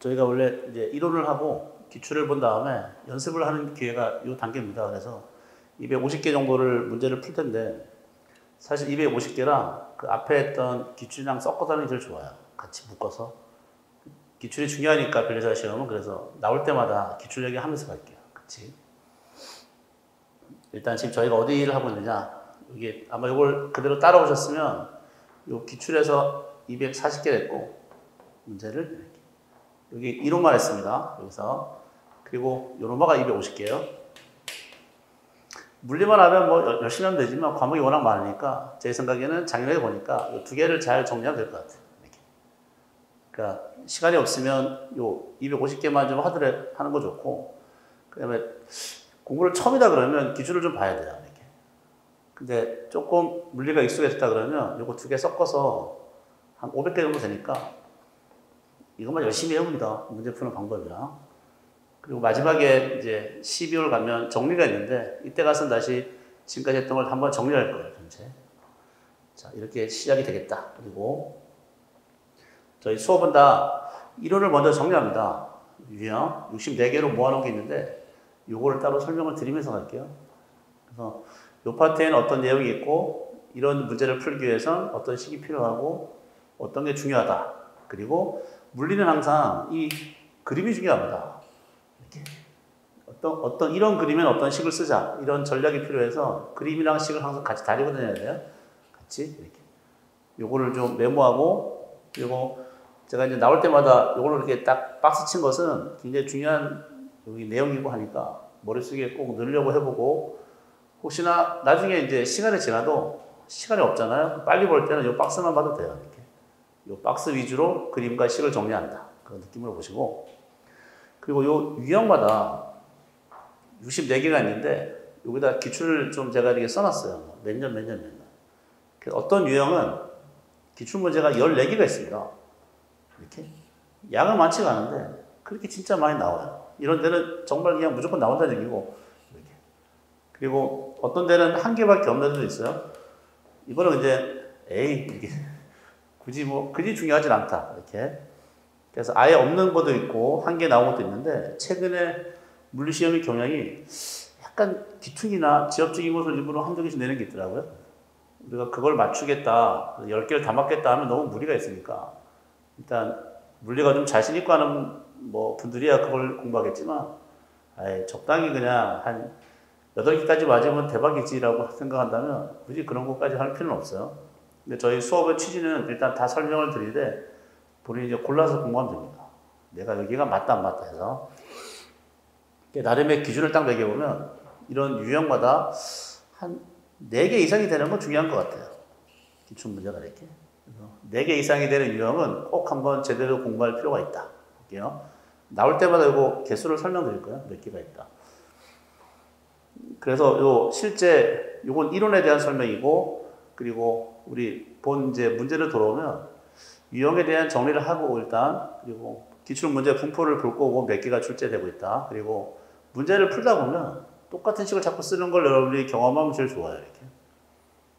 저희가 원래 이제 이론을 하고 기출을 본 다음에 연습을 하는 기회가 이 단계입니다. 그래서 250개 정도를 문제를 풀 텐데 사실 250개랑 그 앞에 했던 기출이랑 섞어서 하는 게 제일 좋아요. 같이 묶어서. 기출이 중요하니까 변리사 시험은 그래서 나올 때마다 기출 얘기하면서 갈게요. 그치? 일단 지금 저희가 어디 일을 하고 있느냐. 이게 아마 이걸 그대로 따라오셨으면 요 기출에서 240개 됐고 문제를 여기 이론만 했습니다. 여기서. 그리고 요로마가 250개예요. 물리만 하면 뭐 열심히 하면 되지만 과목이 워낙 많으니까 제 생각에는 작년에 보니까 요 두 개를 잘 정리하면 될 것 같아요. 이렇게. 그러니까 시간이 없으면 요 250개만 좀 하는 거 좋고, 그다음에 공부를 처음이다 그러면 기준을 좀 봐야 돼요. 이렇게. 근데 조금 물리가 익숙해졌다 그러면 요거 두 개 섞어서 한 500개 정도 되니까 이것만 열심히 해봅니다. 문제 푸는 방법이랑. 그리고 마지막에 이제 12월 가면 정리가 있는데 이때 가서 다시 지금까지 했던 걸 한번 정리할 거예요, 전체. 자, 이렇게 시작이 되겠다. 그리고 저희 수업은 다 이론을 먼저 정리합니다. 유형 64개로 모아놓은 게 있는데 요거를 따로 설명을 드리면서 갈게요. 그래서 요 파트에는 어떤 내용이 있고 이런 문제를 풀기 위해선 어떤 식이 필요하고 어떤 게 중요하다. 그리고 물리는 항상 이 그림이 중요합니다. 이런 그림엔 어떤 식을 쓰자. 이런 전략이 필요해서 그림이랑 식을 항상 같이 다니고 다녀야 돼요. 같이 이렇게. 요거를 좀 메모하고, 요거 제가 이제 나올 때마다 요걸 이렇게 딱 박스 친 것은 굉장히 중요한 여기 내용이고 하니까 머릿속에 꼭 넣으려고 해보고, 혹시나 나중에 이제 시간이 지나도 시간이 없잖아요. 빨리 볼 때는 요 박스만 봐도 돼요. 이렇게. 요 박스 위주로 그림과 식을 정리한다. 그런 느낌으로 보시고, 그리고 요 유형마다 64개가 있는데 여기다 기출을 좀 제가 이렇게 써놨어요. 몇 년. 어떤 유형은 기출 문제가 14개가 있습니다. 이렇게 양은 많지가 않은데 그렇게 진짜 많이 나와요. 이런 데는 정말 그냥 무조건 나온다는 얘기고, 이렇게. 그리고 어떤 데는 한 개밖에 없는 데도 있어요. 이거는 이제 이렇게 굳이 뭐 그리 중요하진 않다. 이렇게. 그래서 아예 없는 것도 있고 한 개 나온 것도 있는데 최근에 물리시험의 경향이 약간 기퉁이나 지엽적인 것을 일부러 한두 개씩 내는 게 있더라고요. 우리가 그걸 맞추겠다, 10개를 다 맞겠다 하면 너무 무리가 있으니까 일단 물리가 좀 자신 있고 하는 뭐 분들이야 그걸 공부하겠지만 아예 적당히 그냥 한 8개까지 맞으면 대박이지라고 생각한다면 굳이 그런 것까지 할 필요는 없어요. 근데 저희 수업의 취지는 일단 다 설명을 드리되 본인이 이제 골라서 공부하면 됩니다. 내가 여기가 맞다 안 맞다 해서. 나름의 기준을 딱 매겨보면 이런 유형마다 한 4개 이상이 되는 건 중요한 것 같아요. 기출 문제가 이렇게. 4개 이상이 되는 유형은 꼭 한번 제대로 공부할 필요가 있다. 볼게요. 나올 때마다 이거 개수를 설명드릴 거예요. 몇 개가 있다. 그래서 요 실제 요건 이론에 대한 설명이고, 그리고 우리 본 이제 문제를 돌아오면 유형에 대한 정리를 하고 일단, 그리고 기출 문제 분포를 볼 거고 몇 개가 출제되고 있다. 그리고 문제를 풀다 보면 똑같은 식을 자꾸 쓰는 걸 여러분들이 경험하면 제일 좋아요. 이렇게.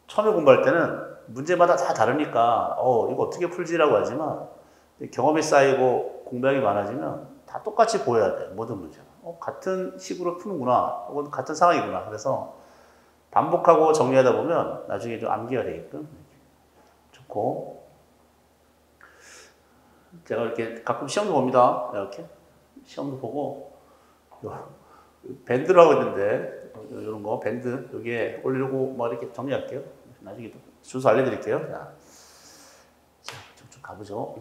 처음에 공부할 때는 문제마다 다 다르니까 이거 어떻게 풀지라고 하지만 경험이 쌓이고 공부량이 많아지면 다 똑같이 보여야 돼요. 모든 문제가. 같은 식으로 푸는구나. 혹은 같은 상황이구나. 그래서 반복하고 정리하다 보면 나중에 좀 암기가 되게끔 좋고, 제가 이렇게 가끔 시험도 봅니다. 이렇게. 시험도 보고, 밴드라고 했는데, 요런 거, 밴드. 여기에 올리려고 뭐 이렇게 정리할게요. 나중에 또 주소 알려드릴게요. 자, 쭉쭉 가보죠.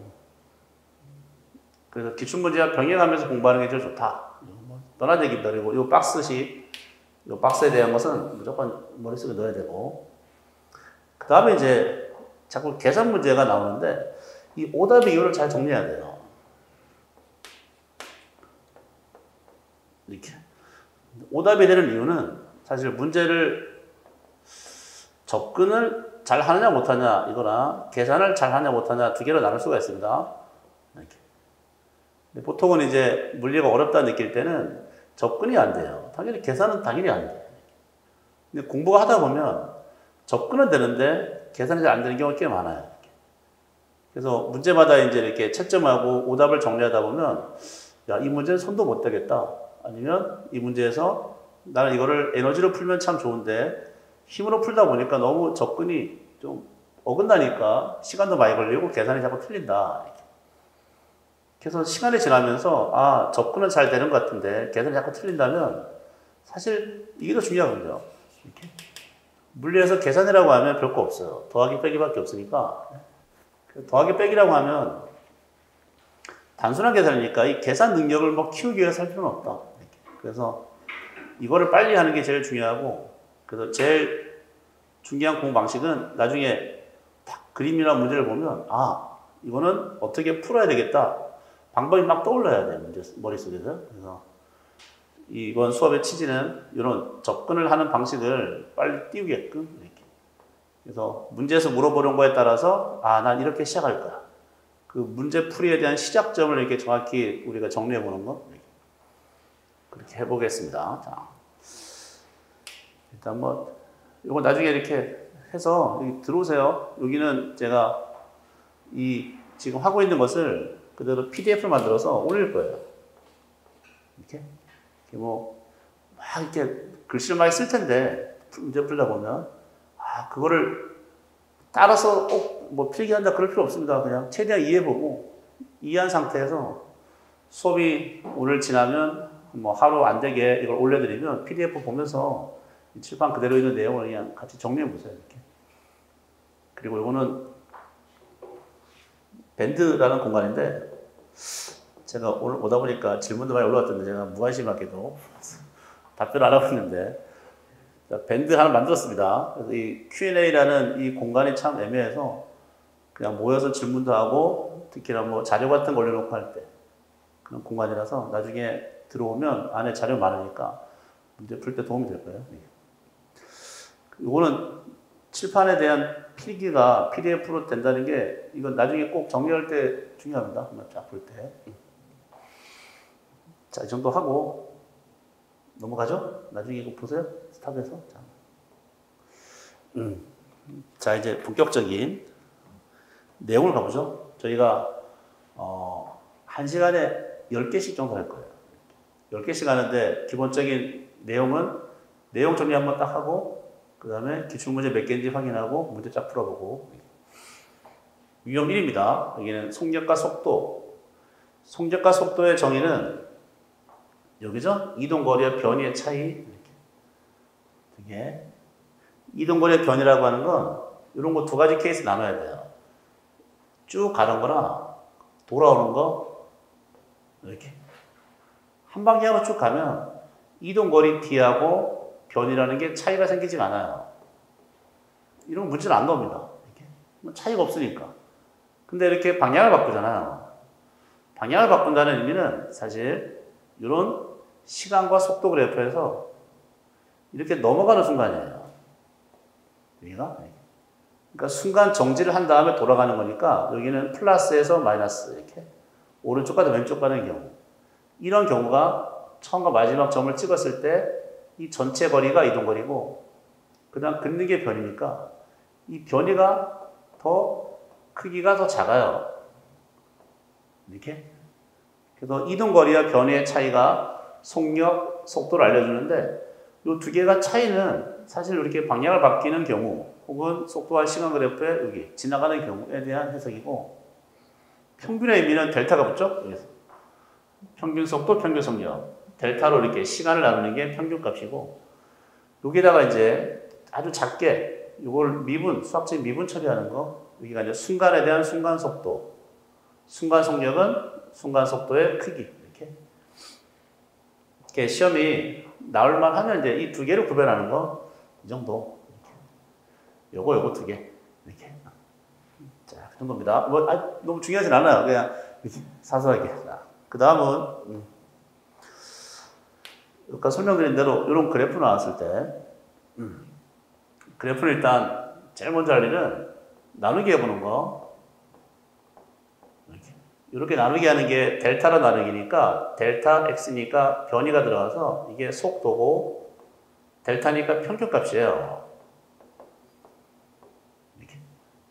그래서 기출문제와 병행하면서 공부하는 게 제일 좋다. 떠나대기입니다. 그리고 요 박스식, 요 박스에 대한 것은 무조건 머릿속에 넣어야 되고. 그 다음에 이제 자꾸 계산 문제가 나오는데, 이 오답의 이유를 잘 정리해야 돼요. 이렇게. 오답이 되는 이유는 사실 문제를 접근을 잘 하느냐 못하냐 이거나 계산을 잘 하느냐 못하냐 두 개로 나눌 수가 있습니다. 이렇게. 근데 보통은 이제 물리가 어렵다 느낄 때는 접근이 안 돼요. 당연히 계산은 당연히 안 돼요. 근데 공부가 하다 보면 접근은 되는데 계산이 잘 안 되는 경우가 꽤 많아요. 그래서 문제마다 이제 이렇게 채점하고 오답을 정리하다 보면, 야, 이 문제는 손도 못 대겠다. 아니면 이 문제에서 나는 이거를 에너지로 풀면 참 좋은데 힘으로 풀다 보니까 너무 접근이 좀 어긋나니까 시간도 많이 걸리고 계산이 자꾸 틀린다. 그래서 시간이 지나면서 아, 접근은 잘 되는 것 같은데 계산이 자꾸 틀린다면 사실 이게 더 중요하거든요. 이렇게. 물리에서 계산이라고 하면 별거 없어요. 더하기 빼기밖에 없으니까. 더하기 빼기라고 하면 단순한 계산이니까 이 계산 능력을 뭐 키우기 위해서 할 필요는 없다. 그래서 이거를 빨리 하는 게 제일 중요하고, 그래서 제일 중요한 공부 방식은 나중에 딱 그림이나 문제를 보면 아, 이거는 어떻게 풀어야 되겠다. 방법이 막 떠올라야 돼, 문제 머릿속에서. 그래서 이번 수업의 취지는 이런 접근을 하는 방식을 빨리 띄우게끔 이렇게. 그래서 문제에서 물어보는 거에 따라서 아, 난 이렇게 시작할 거야. 그 문제 풀이에 대한 시작점을 이렇게 정확히 우리가 정리해 보는 거 그렇게 해보겠습니다. 자, 일단 뭐 이거 나중에 이렇게 해서 여기 들어오세요. 여기는 제가 이 지금 하고 있는 것을 그대로 PDF를 만들어서 올릴 거예요. 이렇게. 뭐, 막 이렇게 글씨를 많이 쓸 텐데, 문제 풀다 보면, 아, 그거를 따라서 꼭 뭐 필기한다 그럴 필요 없습니다. 그냥 최대한 이해해보고, 이해한 상태에서 수업이 오늘 지나면 뭐 하루 안 되게 이걸 올려드리면 PDF 보면서 칠판 그대로 있는 내용을 그냥 같이 정리해보세요. 이렇게. 그리고 이거는 밴드라는 공간인데, 제가 오늘 오다 보니까 질문도 많이 올라왔던데 제가 무관심하게도 답변을 안 하고 있는데 밴드 하나 만들었습니다. 그래서 이 Q&A라는 이 공간이 참 애매해서 그냥 모여서 질문도 하고 특히나 뭐 자료 같은 거 올려놓고 할 때 그런 공간이라서 나중에 들어오면 안에 자료 많으니까 문제 풀 때 도움이 될 거예요. 이거는 칠판에 대한 필기가 PDF로 된다는 게 이건 나중에 꼭 정리할 때 중요합니다. 딱 볼 때. 자, 이 정도 하고 넘어가죠? 나중에 이거 보세요. 스탑해서. 자, 자 이제 본격적인 내용을 가보죠. 저희가 1시간에 10개씩 정도 할 거예요. 10개씩 하는데 기본적인 내용은 내용 정리 한번 딱 하고 그 다음에 기출문제 몇 개인지 확인하고 문제 쫙 풀어보고 유형 1입니다. 여기는 속력과 속도. 속력과 속도의 정의는 여기죠? 이동거리와 변이의 차이. 이렇게. 이게 이동거리의 변이라고 하는 건 이런 거 두 가지 케이스 나눠야 돼요. 쭉 가는 거나 돌아오는 거. 이렇게. 한 방향으로 쭉 가면 이동거리 D하고 변이라는 게 차이가 생기지 않아요. 이런 문제는 안 나옵니다. 이렇게. 차이가 없으니까. 근데 이렇게 방향을 바꾸잖아요. 방향을 바꾼다는 의미는 사실 이런 시간과 속도 그래프에서 이렇게 넘어가는 순간이에요. 여기가. 그러니까 순간 정지를 한 다음에 돌아가는 거니까 여기는 플러스에서 마이너스 이렇게 오른쪽 가든 왼쪽 가는 경우. 이런 경우가 처음과 마지막 점을 찍었을 때 이 전체 거리가 이동거리고 그다음 긋는 게 변이니까 이 변이가 더 크기가 더 작아요. 이렇게. 그래서 이동거리와 변이의 차이가 속력, 속도를 알려주는데 이 두 개가 차이는 사실 이렇게 방향을 바뀌는 경우 혹은 속도와 시간 그래프에 여기 지나가는 경우에 대한 해석이고 평균의 의미는 델타가 붙죠? 여기서. 평균 속도, 평균 속력. 델타로 이렇게 시간을 나누는 게 평균 값이고 여기다가 이제 아주 작게 이걸 미분, 수학적인 미분 처리하는 거 여기가 이제 순간에 대한 순간 속도. 순간 속력은 순간 속도의 크기. 이렇게. 이렇게 시험이 나올만 하면 이제 이 두 개를 구별하는 거. 이 정도. 이렇게. 요거 두 개. 이렇게. 자, 그 정도입니다. 뭐, 너무 중요하진 않아요. 그냥 이렇게 사소하게. 자, 그 다음은, 아까 설명드린 대로 이런 그래프 나왔을 때, 그래프는 일단 제일 먼저 할 일은 나누기 해보는 거. 이렇게 나누기 하는 게 델타로 나누기니까 델타 x니까 변이가 들어가서 이게 속도고 델타니까 평균값이에요. 이렇게.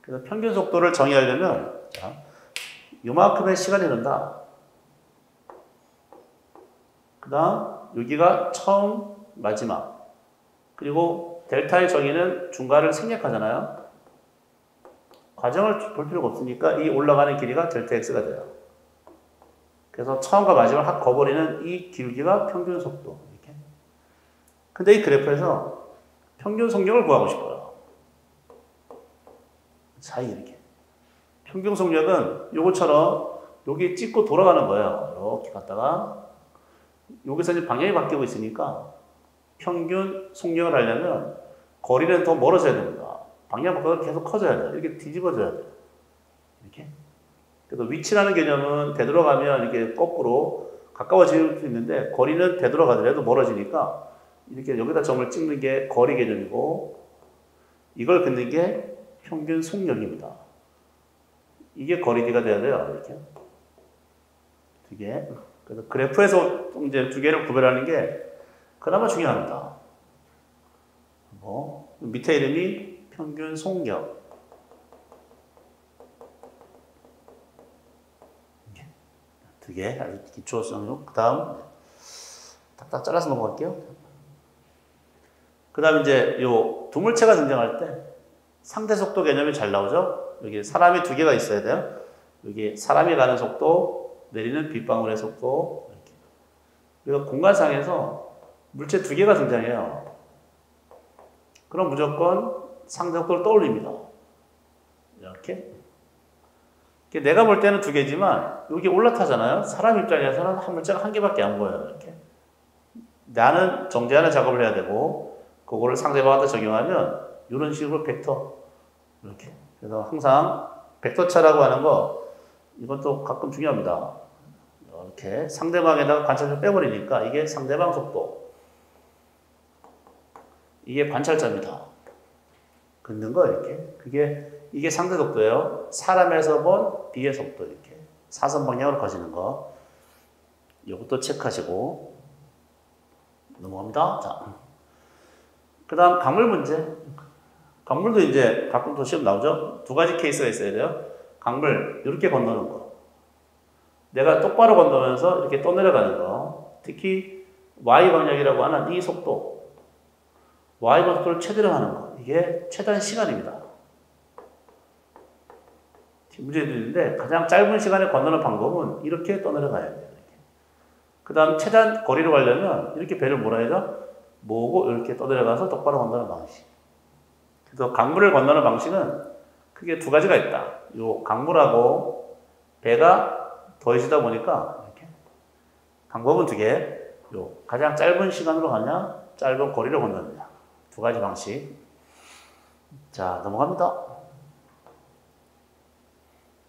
그래서 평균 속도를 정의하려면 자, 요만큼의 시간이 된다. 그 다음 여기가 처음, 마지막. 그리고 델타의 정의는 중간을 생략하잖아요. 과정을 볼 필요가 없으니까 이 올라가는 길이가 델타 X가 돼요. 그래서 처음과 마지막을 확 거버리는 이 길기가 평균 속도. 이렇게. 근데 이 그래프에서 평균 속력을 구하고 싶어요. 차이 이렇게. 평균 속력은 요거처럼 여기 찍고 돌아가는 거예요. 이렇게 갔다가 여기서 이제 방향이 바뀌고 있으니까 평균 속력을 하려면 거리는 더 멀어져야 됩니다. 방향 바꿔서 계속 커져야 돼요. 이렇게 뒤집어져야 돼요. 이렇게. 그래서 위치라는 개념은 되돌아가면 이렇게 거꾸로 가까워질 수 있는데 거리는 되돌아가더라도 멀어지니까 이렇게 여기다 점을 찍는 게 거리 개념이고 이걸 긋는 게 평균 속력입니다. 이게 거리가 돼야 돼요. 이렇게. 두 개. 그래서 그래프에서 이제 두 개를 구별하는 게 그나마 중요합니다. 뭐, 밑에 이름이 평균 속력. 두 개, 아주 기초성으로. 그 다음, 딱딱 잘라서 넘어갈게요. 그 다음 이제 요 두물체가 등장할 때 상대 속도 개념이 잘 나오죠? 여기 사람이 두 개가 있어야 돼요. 여기 사람이 가는 속도, 내리는 빗방울의 속도. 이렇게. 그래서 공간상에서 물체 두 개가 등장해요. 그럼 무조건 상대 속도를 떠올립니다. 이렇게. 내가 볼 때는 두 개지만 여기 올라타잖아요. 사람 입장에서는 한 물체가 한 개밖에 안 보여요. 이렇게. 나는 정제하는 작업을 해야 되고 그거를 상대방한테 적용하면 이런 식으로 벡터. 이렇게. 그래서 항상 벡터차라고 하는 거 이건 또 가끔 중요합니다. 이렇게 상대방에다가 관찰점 빼버리니까 이게 상대방 속도. 이게 관찰점이다. 긋는 거 이렇게. 그게 이게 상대 속도예요. 사람에서 본 B의 속도 이렇게 사선 방향으로 가시는 거. 이것도 체크하시고 넘어갑니다. 자, 그다음 강물 문제. 강물도 이제 가끔 또 시험 나오죠. 두 가지 케이스가 있어야 돼요. 강물 이렇게 건너는 거. 내가 똑바로 건너면서 이렇게 떠내려가는 거. 특히 Y 방향이라고 하는 이 속도. Y 속도를 최대로 하는 거. 이게 최단 시간입니다. 문제들인데 가장 짧은 시간에 건너는 방법은 이렇게 떠내려가야 돼요. 그 다음 최단 거리로 가려면 이렇게 배를 몰아야죠. 모으고 이렇게 떠내려가서 똑바로 건너는 방식. 그래서 강물을 건너는 방식은 크게 두 가지가 있다. 요 강물하고 배가 더해지다 보니까 이렇게 방법은 두 개. 요 가장 짧은 시간으로 가냐, 짧은 거리로 건너느냐. 두 가지 방식. 자, 넘어갑니다.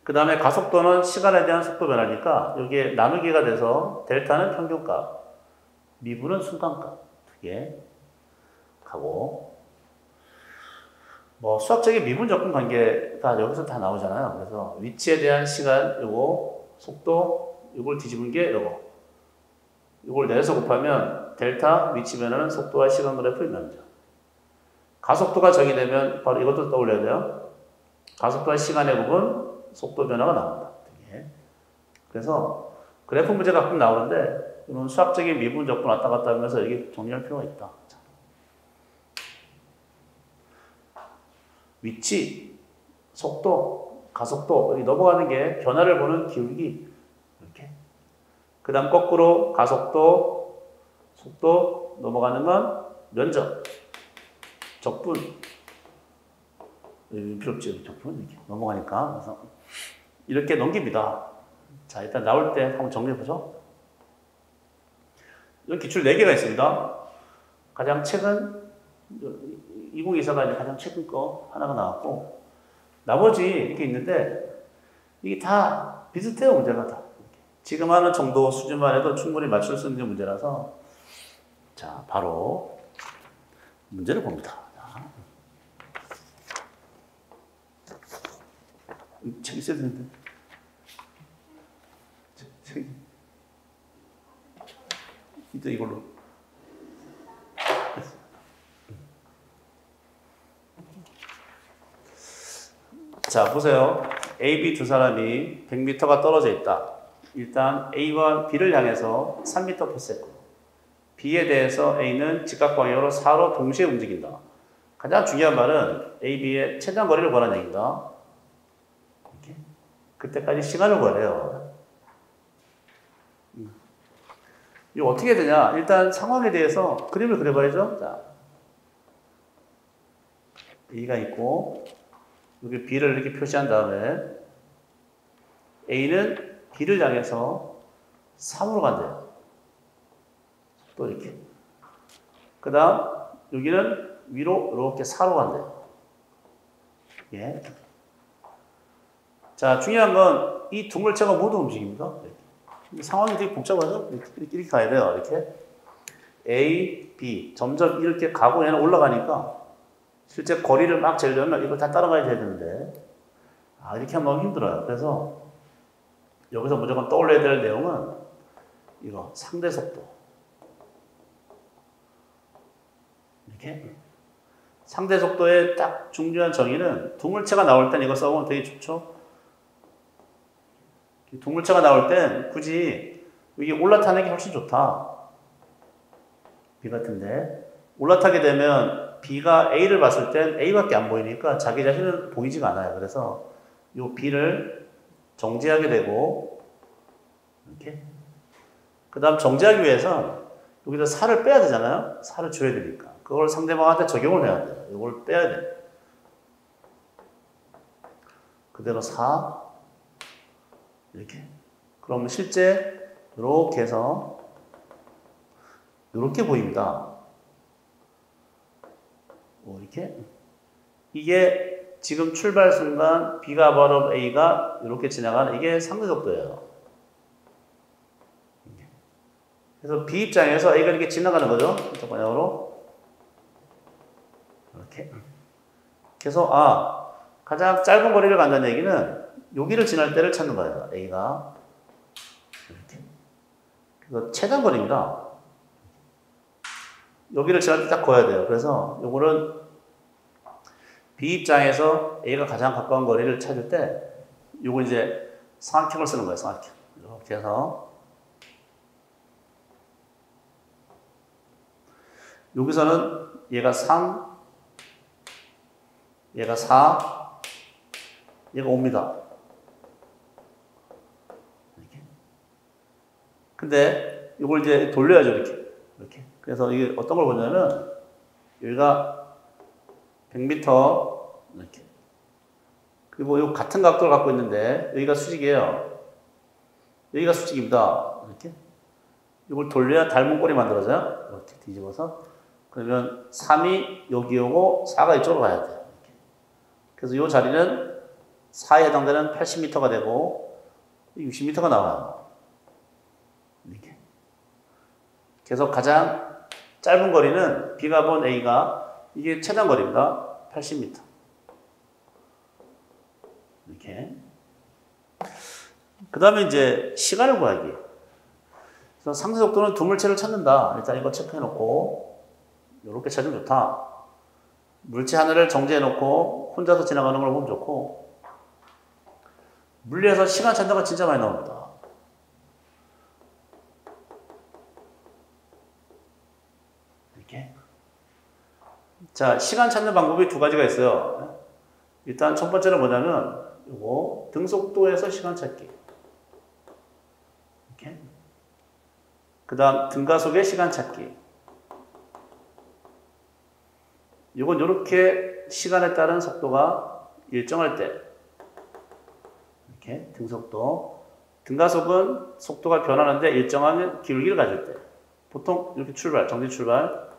그 다음에 가속도는 시간에 대한 속도 변화니까 여기에 나누기가 돼서 델타는 평균값, 미분은 순간값 두 개 가고 뭐 수학적인 미분 적분 관계가 여기서 다 나오잖아요. 그래서 위치에 대한 시간 요거 속도 요걸 뒤집은 게 요거 요걸 내려서 곱하면 델타 위치 변화는 속도와 시간 그래프의 면적. 가속도가 정의되면 바로 이것도 떠올려야 돼요. 가속도와 시간의 부분 속도 변화가 나온다. 예. 그래서 그래프 문제가 가끔 나오는데 이런 수학적인 미분 적분 왔다 갔다 하면서 여기 정리할 필요가 있다. 자. 위치, 속도, 가속도 여기 넘어가는 게 변화를 보는 기울기 이렇게. 그 다음 거꾸로 가속도, 속도 넘어가는 건 면적, 적분 필요 없지 적분 이렇게 넘어가니까 그래서. 이렇게 넘깁니다. 자, 일단 나올 때 한번 정리해보죠. 여기 기출 4개가 있습니다. 가장 최근, 2024가 이제 가장 최근 거 하나가 나왔고, 나머지 이렇게 있는데, 이게 다 비슷해요, 문제가 다. 지금 하는 정도 수준만 해도 충분히 맞출 수 있는 문제라서, 자, 바로 문제를 봅니다. 책 있어야 되는데. 책. 이제 이걸로. 자, 보세요. A, B 두 사람이 100m가 떨어져 있다. 일단 A와 B를 향해서 3m/s, B에 대해서 A는 직각방향으로 4로 동시에 움직인다. 가장 중요한 말은 A, B의 최장 거리를 구하는 얘기입니다. 그때까지 시간을 구하래요. 이거 어떻게 되냐? 일단 상황에 대해서 그림을 그려봐야죠. 자, A가 있고 여기 B를 이렇게 표시한 다음에 A는 B를 향해서 3으로 간대요. 또 이렇게. 그 다음 여기는 위로 이렇게 4로 간대요. 예. 자, 중요한 건 이 두 물체가 모두 움직입니다. 상황이 되게 복잡하죠? 이렇게 가야 돼요. 이렇게. A, B. 점점 이렇게 가고 얘는 올라가니까 실제 거리를 막 재려면 이걸 다 따라가야 되는데 이렇게 하면 힘들어요. 그래서 여기서 무조건 떠올려야 될 내용은 이거 상대 속도. 이렇게. 상대 속도의 딱 중요한 정의는 두 물체가 나올 땐 이거 써보면 되게 좋죠. 두 물체가 나올 땐 굳이 여기 올라타는 게 훨씬 좋다. B 같은데. 올라타게 되면 B가 A를 봤을 땐 A밖에 안 보이니까 자기 자신은 보이지가 않아요. 그래서 이 B를 정지하게 되고, 이렇게. 그 다음 정지하기 위해서 여기서 4를 빼야 되잖아요. 4를 줘야 되니까. 그걸 상대방한테 적용을 해야 돼요. 이걸 빼야 돼요. 그대로 4. 이렇게. 그러면 실제 이렇게 해서 이렇게 보입니다. 이렇게. 이게 지금 출발 순간 B가 바로 A가 이렇게 지나가는 이게 상대 속도예요. 그래서 B 입장에서 A가 이렇게 지나가는 거죠. 이쪽 방향으로. 이렇게. 그래서 가장 짧은 거리를 간다는 얘기는 여기를 지날 때를 찾는 거예요. A가. 이렇게. 그래서 최단 거리입니다. 여기를 지날 때 딱 그어야 돼요. 그래서 요거는 B 입장에서 A가 가장 가까운 거리를 찾을 때 요거 이제 삼각형을 쓰는 거예요. 삼각형. 이렇게 해서. 여기서는 얘가 3, 얘가 4, 얘가 5입니다. 근데 이걸 이제 돌려야죠, 이렇게. 이렇게. 그래서 이게 어떤 걸 보냐면, 여기가 100m, 이렇게. 그리고 이 같은 각도를 갖고 있는데, 여기가 수직이에요. 여기가 수직입니다. 이렇게. 이걸 돌려야 닮은꼴이 만들어져요. 이렇게 뒤집어서. 그러면 3이 여기 오고, 4가 이쪽으로 가야 돼요. 이렇게. 그래서 이 자리는 4에 해당되는 80m가 되고, 60m가 나와요. 이렇게. 그래서 가장 짧은 거리는 B가 본 A가 이게 최단 거리입니다. 80m. 이렇게. 그 다음에 이제 시간을 구하기. 그래서 상대 속도는 두 물체를 찾는다. 일단 이거 체크해놓고, 이렇게 찾으면 좋다. 물체 하나를 정지해놓고, 혼자서 지나가는 걸 보면 좋고, 물리에서 시간 찾는 거 진짜 많이 나옵니다. 자, 시간 찾는 방법이 두 가지가 있어요. 일단 첫 번째는 뭐냐면 요거 등속도에서 시간 찾기. 이렇게. 그 다음 등가속의 시간 찾기. 요건 요렇게 시간에 따른 속도가 일정할 때. 이렇게 등속도. 등가속은 속도가 변하는데 일정한 기울기를 가질 때. 보통 이렇게 출발, 정지 출발.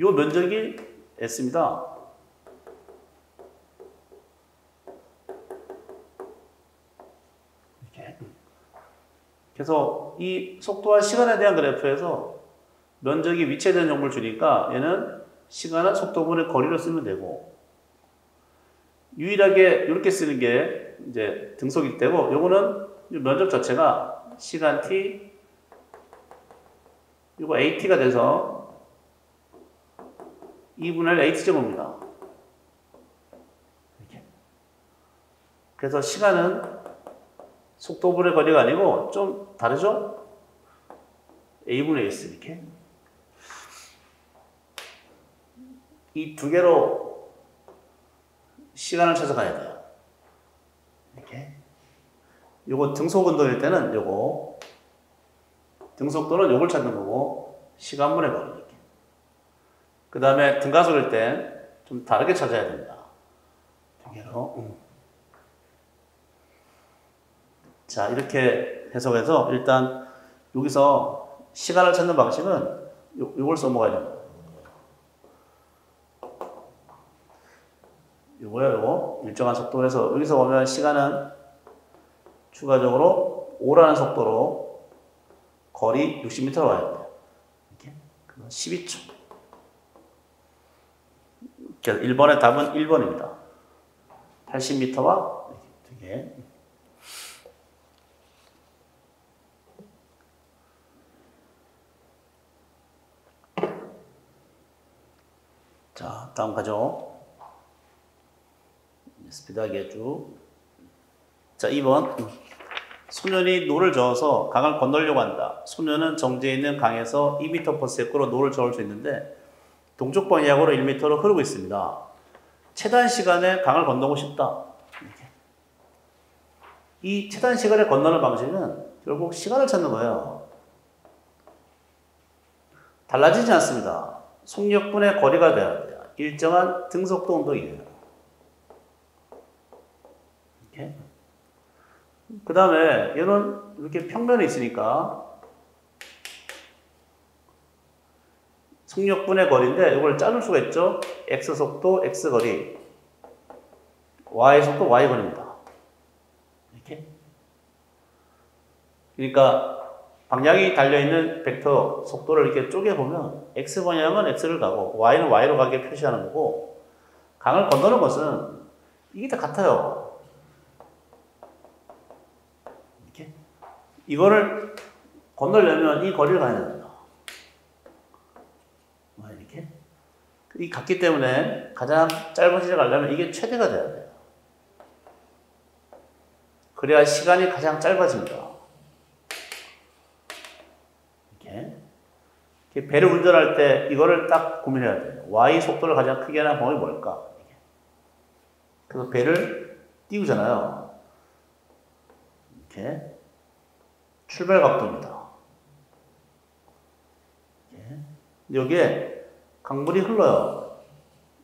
요 면적이 S입니다. 이렇게. 그래서 이 속도와 시간에 대한 그래프에서 면적이 위치에 대한 정보를 주니까 얘는 시간은 속도분의 거리로 쓰면 되고, 유일하게 이렇게 쓰는 게 이제 등속일 때고, 요거는 면적 자체가 시간 t, 요거 at가 돼서 2분의 8제곱입니다. 이렇게. 그래서 시간은 속도분의 거리가 아니고 좀 다르죠? a분의 s 이렇게. 이 두 개로 시간을 찾아가야 돼요. 이렇게. 요거 등속 운동일 때는 요거 등속도는 요걸 찾는 거고 시간분의 거리 이렇게. 그 다음에 등가속일 때 좀 다르게 찾아야 된다. 두 개로. 자, 이렇게 해석해서 일단 여기서 시간을 찾는 방식은 요걸 써먹어야 됩니다. 요거요, 요거. 일정한 속도로 해서 여기서 보면 시간은 추가적으로 5라는 속도로 거리 60m로 와야 됩니다. 이렇게. 그럼 12초. 그래서 1번의 답은 1번입니다. 80m와 두 개. 자, 다음 가죠. 스피드하게 쭉. 자, 2번. 소년이 노를 저어서 강을 건너려고 한다. 소년은 정지해 있는 강에서 2m/s로 노를 저을 수 있는데 동쪽 방향으로 1m로 흐르고 있습니다. 최단 시간에 강을 건너고 싶다. 이 최단 시간에 건너는 방식은 결국 시간을 찾는 거예요. 달라지지 않습니다. 속력분의 거리가 되어야 합니다. 일정한 등속도 운동이에요. 이렇게. 그 다음에 얘는 이렇게 평면에 있으니까 속력분의 거리인데 이걸 자를 수가 있죠. x 속도 x 거리, y 속도 y 거리입니다. 이렇게. 그러니까 방향이 달려있는 벡터 속도를 이렇게 쪼개보면 x방향은 x를 가고 y는 y로 가게 표시하는 거고 강을 건너는 것은 이게 다 같아요. 이렇게. 이거를 건너려면 이 거리를 가야 됩니다. 이렇게. 이 같기 때문에 가장 짧은 시간 가려면 이게 최대가 돼야 돼요. 그래야 시간이 가장 짧아집니다. 배를 운전할 때 이거를 딱 고민해야 돼요. y 속도를 가장 크게 하는 방법이 뭘까? 그래서 배를 띄우잖아요. 이렇게. 출발 각도입니다. 이렇게. 여기에 강물이 흘러요.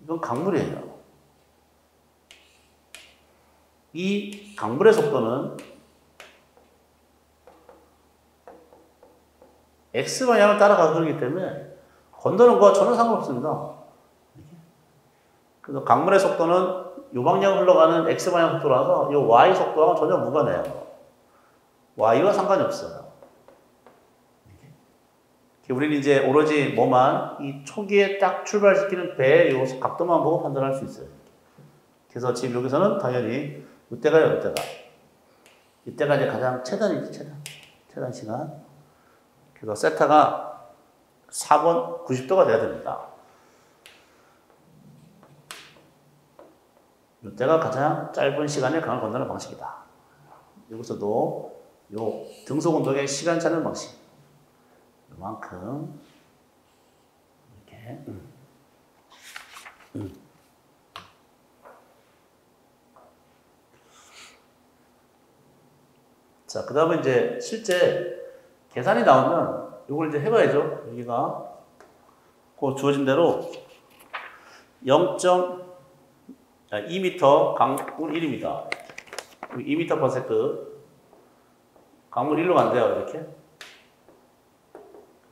이건 강물이에요. 이 강물의 속도는 X방향을 따라가고 그러기 때문에 건너는 거와 전혀 상관없습니다. 그래서 강물의 속도는 이 방향 흘러가는 X방향 속도라서 이 Y 속도와 전혀 무관해요. Y와 상관이 없어요. 우리는 이제 오로지 뭐만 이 초기에 딱 출발시키는 배의 이 각도만 보고 판단할 수 있어요. 그래서 지금 여기서는 당연히 이때가요, 이때가. 이때가 이제 가장 최단이지, 최단. 최단 시간. 그래서 세타가 4번 90도가 돼야 됩니다. 이때가 가장 짧은 시간에 강을 건너는 방식이다. 여기서도 요 등속 운동의 시간 찾는 방식. 요만큼. 이렇게. 자, 그 다음에 이제 실제 계산이 나오면 이걸 이제 해봐야죠. 여기가 그 주어진 대로 0.2m 강물 1입니다. 2m/s 강물 1로 간대요. 이렇게.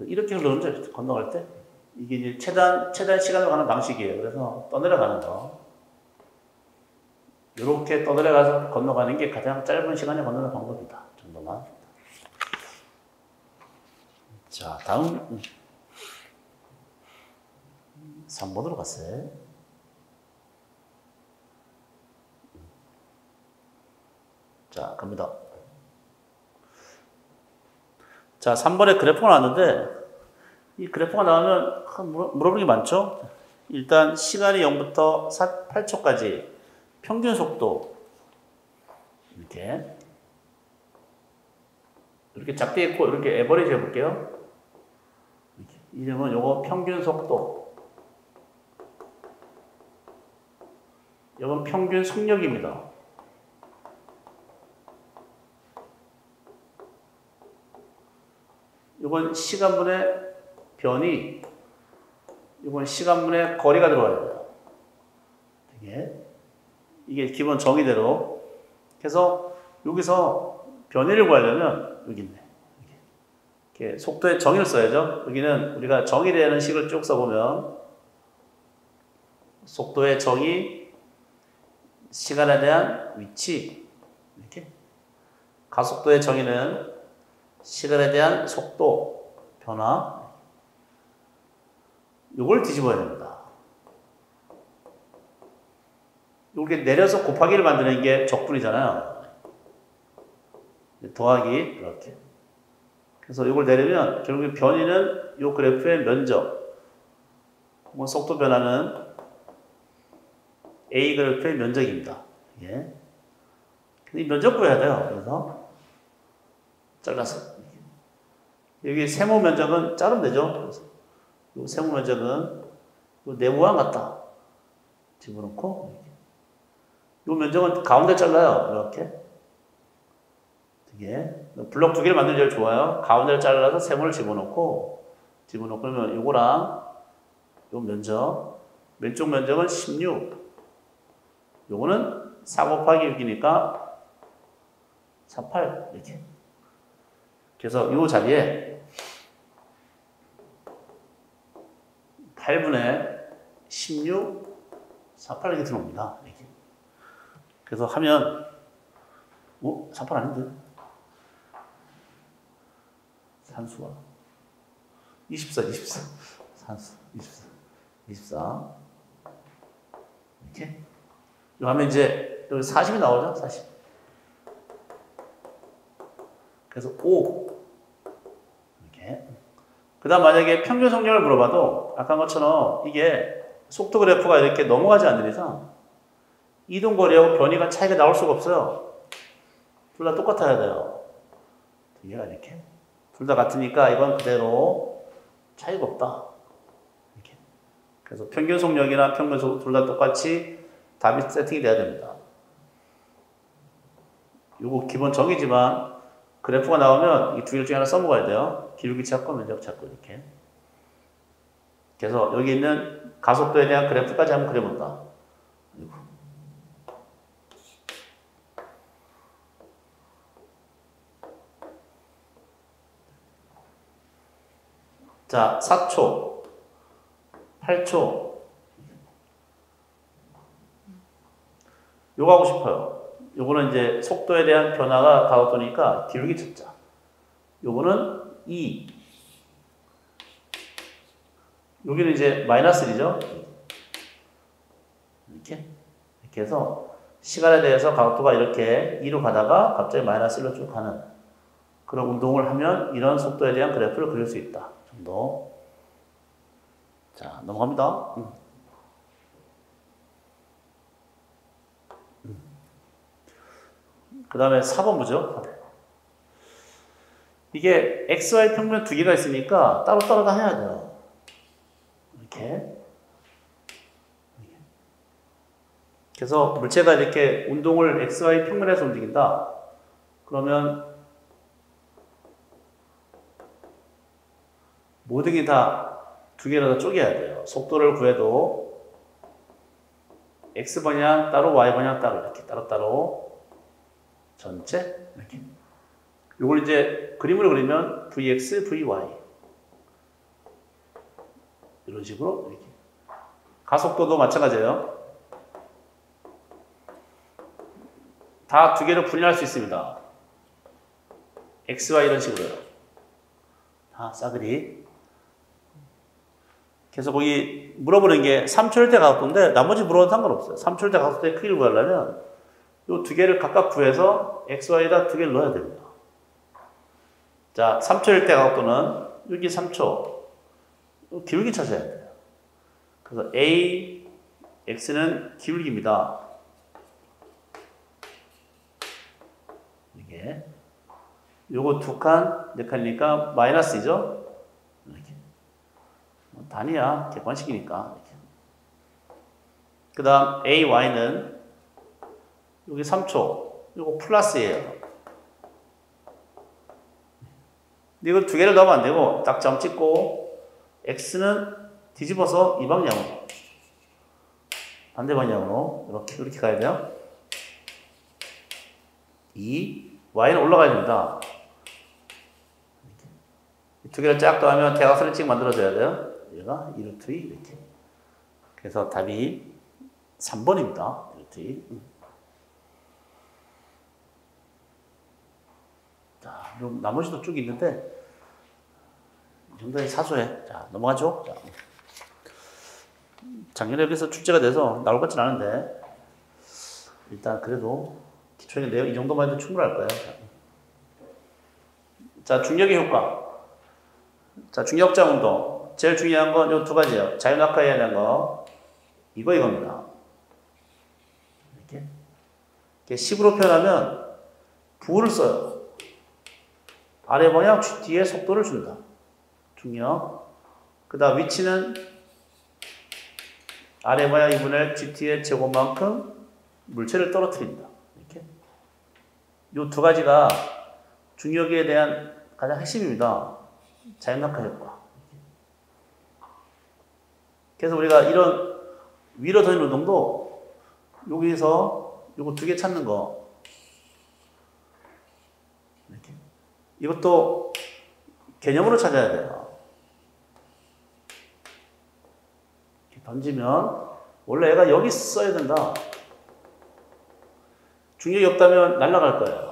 이렇게 흘러오는지 건너갈 때 이게 이제 최단 시간으로 가는 방식이에요. 그래서 떠내려가는 거. 이렇게 떠내려가서 건너가는 게 가장 짧은 시간에 건너는 방법이다. 정도만. 자, 다음 3번으로 갔어요. 자, 갑니다. 자, 3번에 그래프가 나왔는데 이 그래프가 나오면 물어보는 게 많죠? 일단 시간이 0부터 8초까지 평균 속도 이렇게. 이렇게 작대했고, 이렇게 에버리지 해볼게요. 이렇게. 이러면 요거 평균 속도. 요건 평균 속력입니다. 요건 시간분의 변이, 요건 시간분의 거리가 들어가야 돼요. 이게 기본 정의대로. 그래서 여기서 변이를 구하려면 여기 있네. 이렇게 속도의 정의를 써야죠. 여기는 우리가 정의되는 식을 쭉 써보면 속도의 정의, 시간에 대한 위치, 이렇게. 가속도의 정의는 시간에 대한 속도, 변화. 이걸 뒤집어야 됩니다. 이렇게 내려서 곱하기를 만드는 게 적분이잖아요. 더하기, 이렇게. 그래서 이걸 내리면 결국에 변이는 이 그래프의 면적, 속도 변화는 A 그래프의 면적입니다. 예. 근데 이 면적 구해야 돼요. 그래서 잘라서. 여기 세모 면적은 자르면 되죠. 그래서 이 세모 면적은 이 네모랑 같다. 집어넣고. 이 면적은 가운데 잘라요. 이렇게. 되게. 블록 두 개를 만들면 제일 좋아요. 가운데를 잘라서 세모를 집어넣고 그러면 이거랑 이 면적. 왼쪽 면적은 16. 요거는 4 곱하기 6이니까 48. 이렇게. 그래서 이 자리에 8분의 16, 48 이렇게 들어옵니다. 이렇게. 그래서 하면, 48 아닌데? 산수가. 24. 산수, 24. 이렇게. 이거 하면 이제, 여기 40이 나오죠? 40. 그래서 5. 이렇게. 그 다음 만약에 평균 속력을 물어봐도, 아까 것처럼 이게 속도 그래프가 이렇게 넘어가지 않는 이상, 이동거리하고 변이가 차이가 나올 수가 없어요. 둘 다 똑같아야 돼요. 얘가 이렇게. 둘 다 같으니까 이건 그대로 차이가 없다. 이렇게. 그래서 평균 속력이나 평균 속도 둘 다 똑같이 답이 세팅이 돼야 됩니다. 요거 기본 정의지만 그래프가 나오면 이 두 개 중에 하나 써먹어야 돼요. 기울기 찾고 면적 찾고 이렇게. 그래서 여기 있는 가속도에 대한 그래프까지 한번 그려본다. 자, 4초, 8초. 요거 하고 싶어요. 요거는 이제 속도에 대한 변화가 가속도니까 기울기 찾자. 요거는 2. 여기는 이제 마이너스 1이죠. 이렇게. 이렇게 해서 시간에 대해서 가속도가 이렇게 2로 가다가 갑자기 마이너스 1로 쭉 가는 그런 운동을 하면 이런 속도에 대한 그래프를 그릴 수 있다. 정도. 자, 넘어갑니다. 그 다음에 4번 보죠. 이게 XY 평면 두 개가 있으니까 따로따로 다 해야 돼요. 이렇게. 그래서 물체가 이렇게 운동을 XY 평면에서 움직인다. 그러면 모든 게 다 두 개를 다 쪼개야 돼요. 속도를 구해도 X번향 따로 Y번향 따로 이렇게 따로따로 전체 이렇게. 요걸 이제 그림으로 그리면 VX, VY 이런 식으로 이렇게. 가속도도 마찬가지예요. 다 두 개로 분리할 수 있습니다. XY 이런 식으로요. 아, 싸그리. 그래서 거기 물어보는 게 3초일 때 가속도인데 나머지 물어봐도 상관없어요. 3초일 때 가속도의 크기를 구하려면 이 두 개를 각각 구해서 XY에다 두 개를 넣어야 됩니다. 자, 3초일 때 가속도는 여기 3초. 기울기 찾아야 돼요. 그래서 A, X는 기울기입니다. 네. 요거 두 칸, 네 칸이니까 마이너스이죠? 이렇게. 단위야, 객관식이니까. 그 다음, AY는 여기 3초. 요거 플러스예요. 이거 두 개를 넣으면 안 되고, 딱 점 찍고, X는 뒤집어서 이 방향으로. 반대 방향으로. 이렇게 가야 돼요. 2, Y는 올라가야 됩니다. 두 개를 쫙 더하면 대각선을 찍 만들어줘야 돼요. 얘가 2루트 2 이렇게. 그래서 답이 3번입니다. 2루트 2. 자, 그럼 나머지도 쭉 있는데, 이 정도는 사소해. 자, 넘어가죠. 자. 작년에 여기서 출제가 돼서 나올 것 같진 않은데, 일단 그래도 기초의 내용 이 정도만 해도 충분할 거예요. 자, 중력의 효과. 자, 중력장 운동. 제일 중요한 건 요 두 가지예요. 자연 악화해야 되는 거. 이겁니다. 이렇게 식으로 표현하면 부호를 써요. 아래 방향 뒤에 속도를 준다. 중력. 그 다음 위치는 아래 방향 2분의 GT의 제곱만큼 물체를 떨어뜨린다. 이렇게. 요 두 가지가 중력에 대한 가장 핵심입니다. 자연낙하 효과. 그래서 우리가 이런 위로 더인 운동도 여기서 요거 두 개 찾는 거. 이렇게. 이것도 개념으로 찾아야 돼요. 이렇게 던지면 원래 얘가 여기 써야 된다. 중력이 없다면 날아갈 거예요.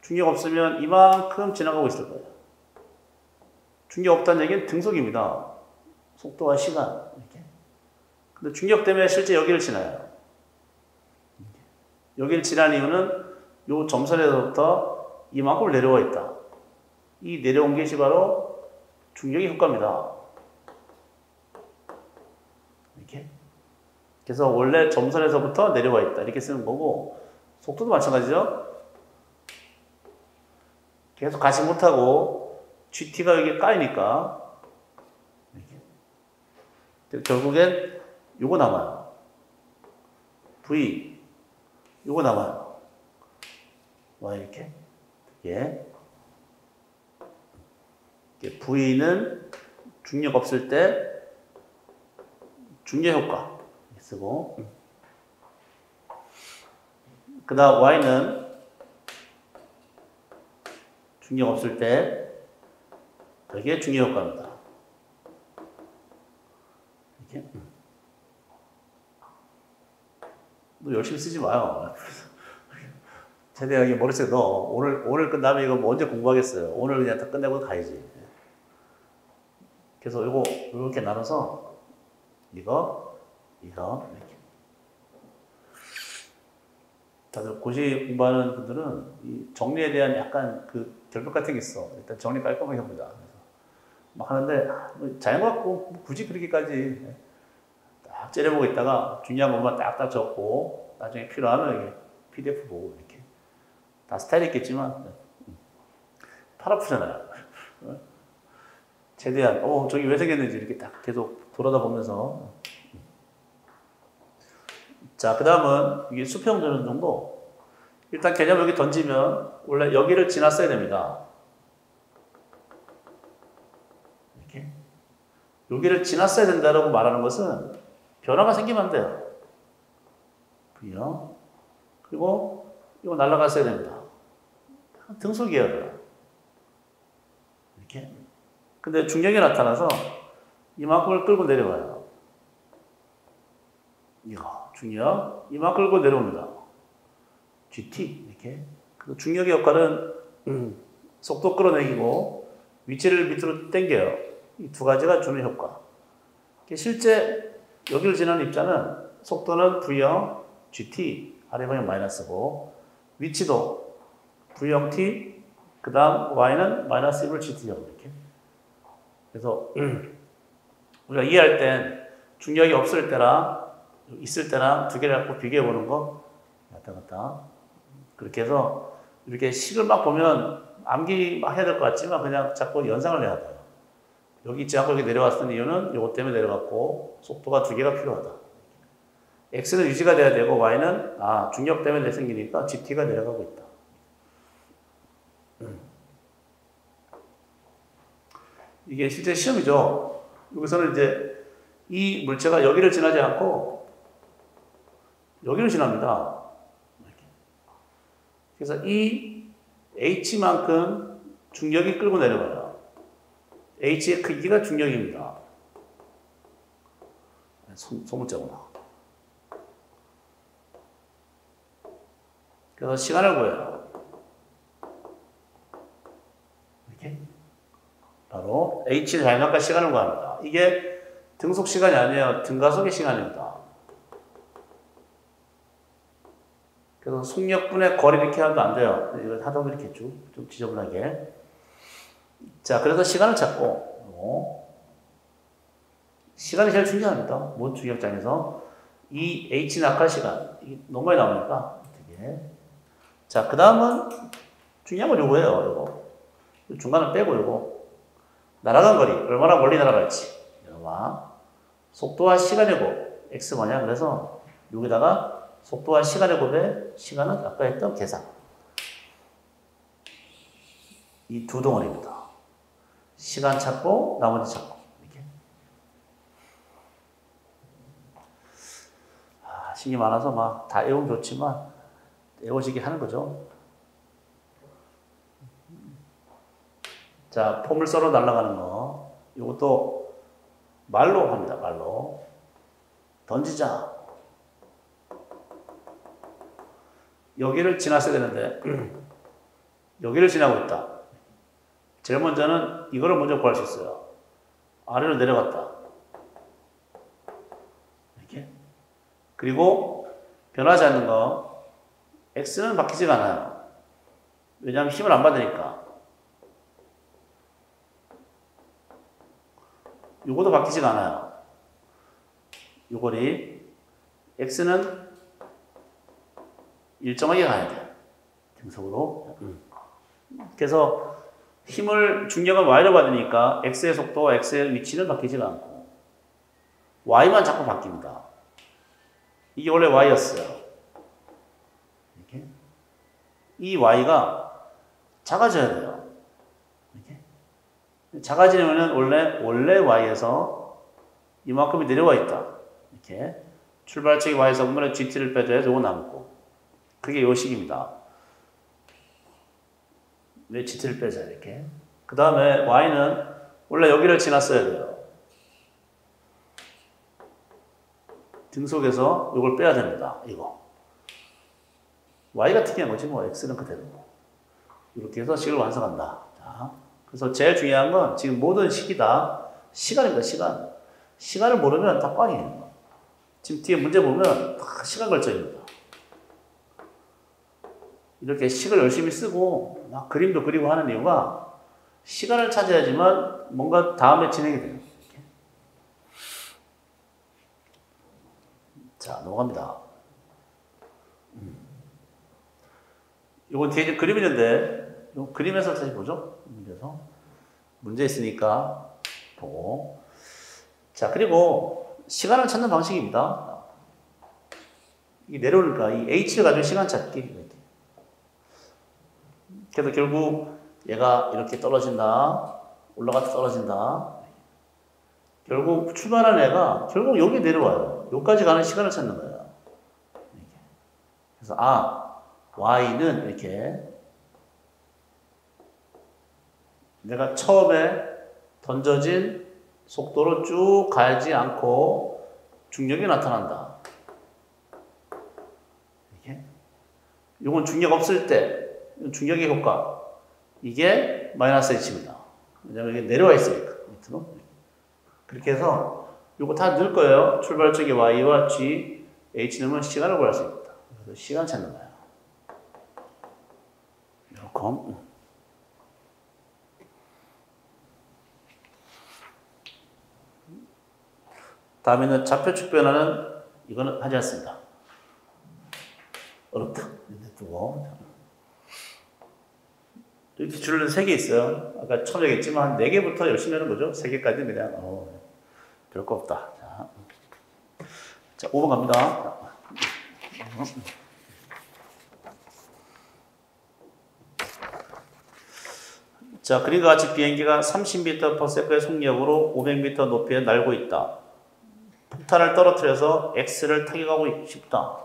중력 없으면 이만큼 지나가고 있을 거예요. 중력 없다는 얘기는 등속입니다. 속도와 시간. 이렇게. 근데 중력 때문에 실제 여기를 지나요. 여기를 지난 이유는 요 점선에서부터 이만큼 내려와 있다. 이 내려온 것이 바로 중력의 효과입니다. 이렇게. 그래서 원래 점선에서부터 내려와 있다. 이렇게 쓰는 거고, 속도도 마찬가지죠. 계속 가지 못하고 GT가 여기에 까이니까 이렇게. 결국엔 요거 남아요. V 요거 남아요. 와 이렇게. 예. 이렇게 V는 중력 없을 때 중력 효과 쓰고, 그 다음 Y는 중력 없을 때, 여기에 중력 효과입니다. 이렇게. 너 열심히 쓰지 마요. 최대하게 머릿속에 넣어. 오늘 끝나면 이거 뭐 언제 공부하겠어요. 오늘 그냥 다 끝내고 가야지. 그래서 이거 이렇게 나눠서, 이거, 이렇게. 다들 고시 공부하는 분들은 이 정리에 대한 약간 그 결벽 같은 게 있어. 일단 정리 깔끔하게 합니다. 그래서 막 하는데 자연과학고 굳이 그렇게까지 딱 째려보고 있다가 중요한 것만 딱딱 적고 나중에 필요하면 이게 PDF 보고 이렇게 다 스타일이 있겠지만 팔 아프잖아요. 최대한 저기 왜 생겼는지 이렇게 딱 계속 돌아다 보면서. 자, 그 다음은 이게 수평전 운동도 일단 개념을 여기 던지면 원래 여기를 지났어야 됩니다. 이렇게. 여기를 지났어야 된다라고 말하는 것은 변화가 생기면 안 돼요. V형. 그리고 이거 날아갔어야 됩니다. 등속이어야 돼요. 이렇게. 근데 중력이 나타나서 이만큼을 끌고 내려와요. 이거. 중력, 이만큼 끌고 내려옵니다. GT, 이렇게. 중력의 역할은 속도 끌어내기고 위치를 밑으로 당겨요. 이 두 가지가 주는 효과. 실제 여기를 지나는 입자는 속도는 V형, GT, 아래 방향 마이너스고 위치도 V형 T, 그 다음 Y는 마이너스 1을 GT형 이렇게. 그래서 우리가 이해할 땐 중력이 없을 때랑 있을 때랑 두 개를 갖고 비교해 보는 거 왔다 갔다 그렇게 해서 이렇게 식을 막 보면 암기 막 해야 될 것 같지만 그냥 자꾸 연상을 해야 돼요. 여기 있지 않고 여기 내려왔던 이유는 이것 때문에 내려갔고 속도가 두 개가 필요하다. X는 유지가 돼야 되고 Y는 중력 때문에 생기니까 GT가 내려가고 있다. 이게 실제 시험이죠. 여기서는 이제 이 물체가 여기를 지나지 않고 여기를 지납니다. 그래서 이 H만큼 중력이 끌고 내려가요. H의 크기가 중력입니다. 소문자구나. 그래서 시간을 구해요. 이렇게. 바로 H의 자연각과 시간을 구합니다. 이게 등속 시간이 아니에요. 등가속의 시간입니다. 그래서 속력분의 거리 이렇게 하면 안 돼요. 이걸 하다 보면 이렇게 좀 지저분하게. 자, 그래서 시간을 찾고, 시간이 제일 중요합니다. 뭔 중력장에서. 이 h 낙하 시간. 이게 너무 많이 나오니까. 되게. 자, 그 다음은 중요한 건 요거예요. 요거. 중간은 빼고 요거. 날아간 거리. 얼마나 멀리 날아갈지. 요거와 속도와 시간이고, x 뭐냐. 그래서 여기다가 속도와 시간의 곱에 시간은 아까 했던 계산. 이 두 덩어리입니다. 시간 찾고 나머지 찾고. 이렇게. 신이 많아서 막 다 외우면 좋지만 외워지게 하는 거죠. 자, 폼을 썰어 날아가는 거. 이것도 말로 합니다. 말로. 던지자. 여기를 지났어야 되는데 여기를 지나고 있다. 제일 먼저는 이거를 먼저 구할 수 있어요. 아래로 내려갔다. 이렇게. 그리고 변하지 않는 거. x는 바뀌지가 않아요. 왜냐하면 힘을 안 받으니까. 요것도 바뀌지가 않아요. 요거리. x는 일정하게 가야 돼. 등속으로. 그래서 힘을, 중력을 y로 받으니까 x의 속도와 x의 위치는 바뀌지가 않고 y만 자꾸 바뀝니다. 이게 원래 y였어요. 이렇게. 이 y가 작아져야 돼요. 이렇게. 작아지려면 원래 y에서 이만큼이 내려와 있다. 이렇게. 출발축이 y에서 분의 gt를 빼줘야 요거 남고. 그게 요 식입니다. 왜 gt를 빼자, 이렇게. 그 다음에 y는 원래 여기를 지났어야 돼요. 등속에서 이걸 빼야 됩니다. 이거. y가 특이한 거지, 뭐. x는 그대로고. 이렇게 해서 식을 완성한다. 자, 그래서 제일 중요한 건 지금 모든 식이 다 시간입니다, 시간. 시간을 모르면 다 꽝이에요. 지금 뒤에 문제 보면 다 시간 걸쳐입니다. 이렇게 식을 열심히 쓰고 막 그림도 그리고 하는 이유가 시간을 찾아야지만 뭔가 다음에 진행이 돼요. 이렇게. 자, 넘어갑니다. 이건 뒤에 이제 그림이 있는데 이 그림에서 다시 보죠. 문제에서. 문제 있으니까 보고. 자, 그리고 시간을 찾는 방식입니다. 이게 내려오니까 이 H를 가지고 시간 찾기. 그래서 결국 얘가 이렇게 떨어진다. 올라가서 떨어진다. 결국 출발한 애가 결국 여기 내려와요. 여기까지 가는 시간을 찾는 거예요. 그래서 y는 이렇게 내가 처음에 던져진 속도로 쭉 가지 않고 중력이 나타난다. 이렇게. 이건 중력 없을 때 중력의 효과. 이게 마이너스 H입니다. 왜냐면 이게 내려와 있으니까. 밑으로. 그렇게 해서 이거 다 넣을 거예요. 출발적인 Y와 G, H 넣으면 시간을 구할 수 있다. 그래서 시간 찾는 거예요. 요렇게. 다음에는 좌표축 변화는 이거는 하지 않습니다. 어렵다. 두고. 기출은 3개 있어요. 아까 처음 얘기했지만 4개부터 열심히 하는 거죠. 3개까지입니다. 별거 없다. 자, 5번 갑니다. 자, 그림과 같이 비행기가 30m/s의 속력으로 500m 높이에 날고 있다. 폭탄을 떨어뜨려서 X를 타격하고 싶다.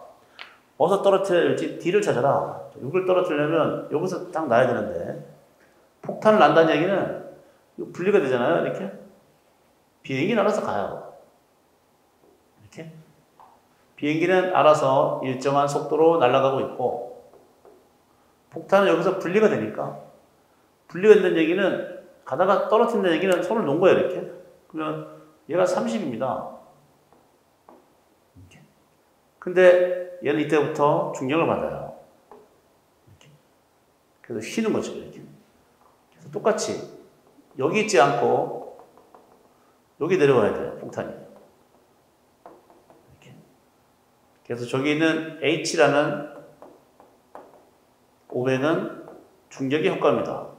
어디서 떨어뜨려야 될지 D를 찾아라. 이걸 떨어뜨리려면 여기서 딱 놔야 되는데, 폭탄을 난다는 얘기는 분리가 되잖아요. 이렇게 비행기는 알아서 가요. 이렇게 비행기는 알아서 일정한 속도로 날아가고 있고, 폭탄은 여기서 분리가 되니까, 분리가 된다는 얘기는 가다가 떨어진다는 얘기는 손을 놓은 거예요. 이렇게. 그러면 얘가 30입니다. 이렇게. 근데 얘는 이때부터 중력을 받아요. 이렇게. 그래서 휘는 거죠. 이렇게. 그래서 똑같이 여기 있지 않고 여기 내려와야 돼요. 폭탄이. 이렇게. 그래서 저기 있는 H라는 500은 중력의 효과입니다.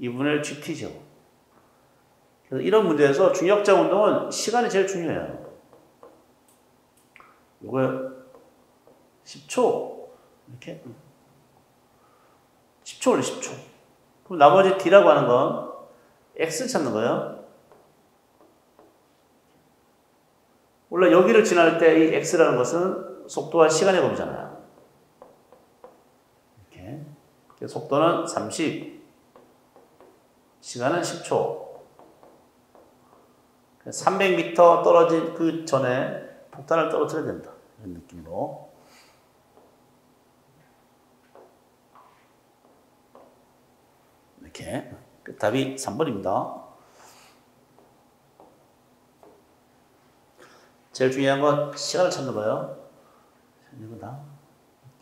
2분의 GT죠. 그래서 이런 문제에서 중력장 운동은 시간이 제일 중요해요. 이거 10초 이렇게 10초 올려 10초. 그럼 나머지 D라고 하는 건 X 찾는 거예요. 원래 여기를 지날 때 이 X라는 것은 속도와 시간의 범위잖아요. 이렇게. 그래서 속도는 30. 시간은 10초. 300m 떨어진 그 전에 폭탄을 떨어뜨려야 된다. 이런 느낌으로. 이렇게. 답이 3번입니다. 제일 중요한 건 시간을 찾는 거예요.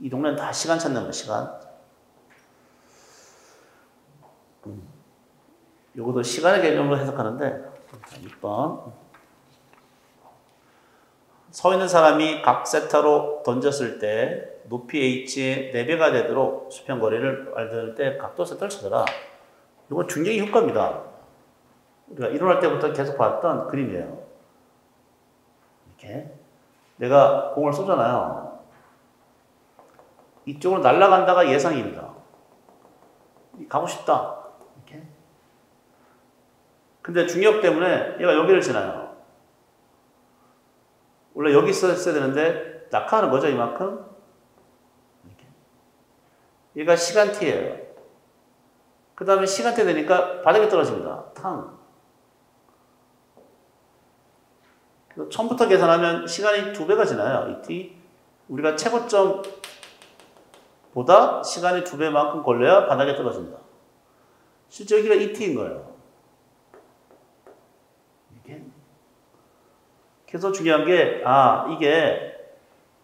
이 동네는 다 시간 찾는 거예요. 시간. 요것도 시간의 개념으로 해석하는데, 6번. 서 있는 사람이 각 세타로 던졌을 때 높이 h의 4배가 되도록 수평 거리를 만들 때 각도 세타를 찾아라. 이건 중력의 효과입니다. 우리가 일어날 때부터 계속 봤던 그림이에요. 이렇게. 내가 공을 쏘잖아요. 이쪽으로 날아간다가 예상입니다. 가고 싶다. 근데 중력 때문에 얘가 여기를 지나요. 원래 여기 있었어야 되는데 낙하하는 거죠, 이만큼. 이렇게. 얘가 시간 t예요. 그 다음에 시간 t 되니까 바닥에 떨어집니다. 탕. 그래서 처음부터 계산하면 시간이 2배가 지나요. 이 t. 우리가 최고점보다 시간이 2배만큼 걸려야 바닥에 떨어진다. 실제 여기가 이 t인 거예요. 그래서 중요한 게, 이게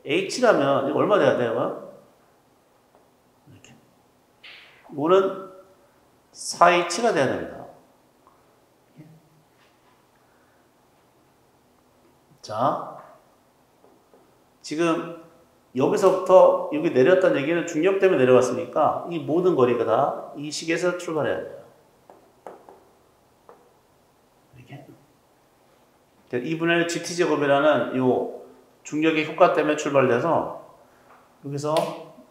H라면, 이거 얼마 돼야 돼요? 이렇게. 이거는 4H가 돼야 됩니다. 자. 지금 여기서부터 여기 내렸다는 얘기는 중력 때문에 내려왔으니까 이 모든 거리가 다 이 식에서 출발해야 돼요. 2분의 GT제곱이라는 요 중력의 효과 때문에 출발돼서 여기서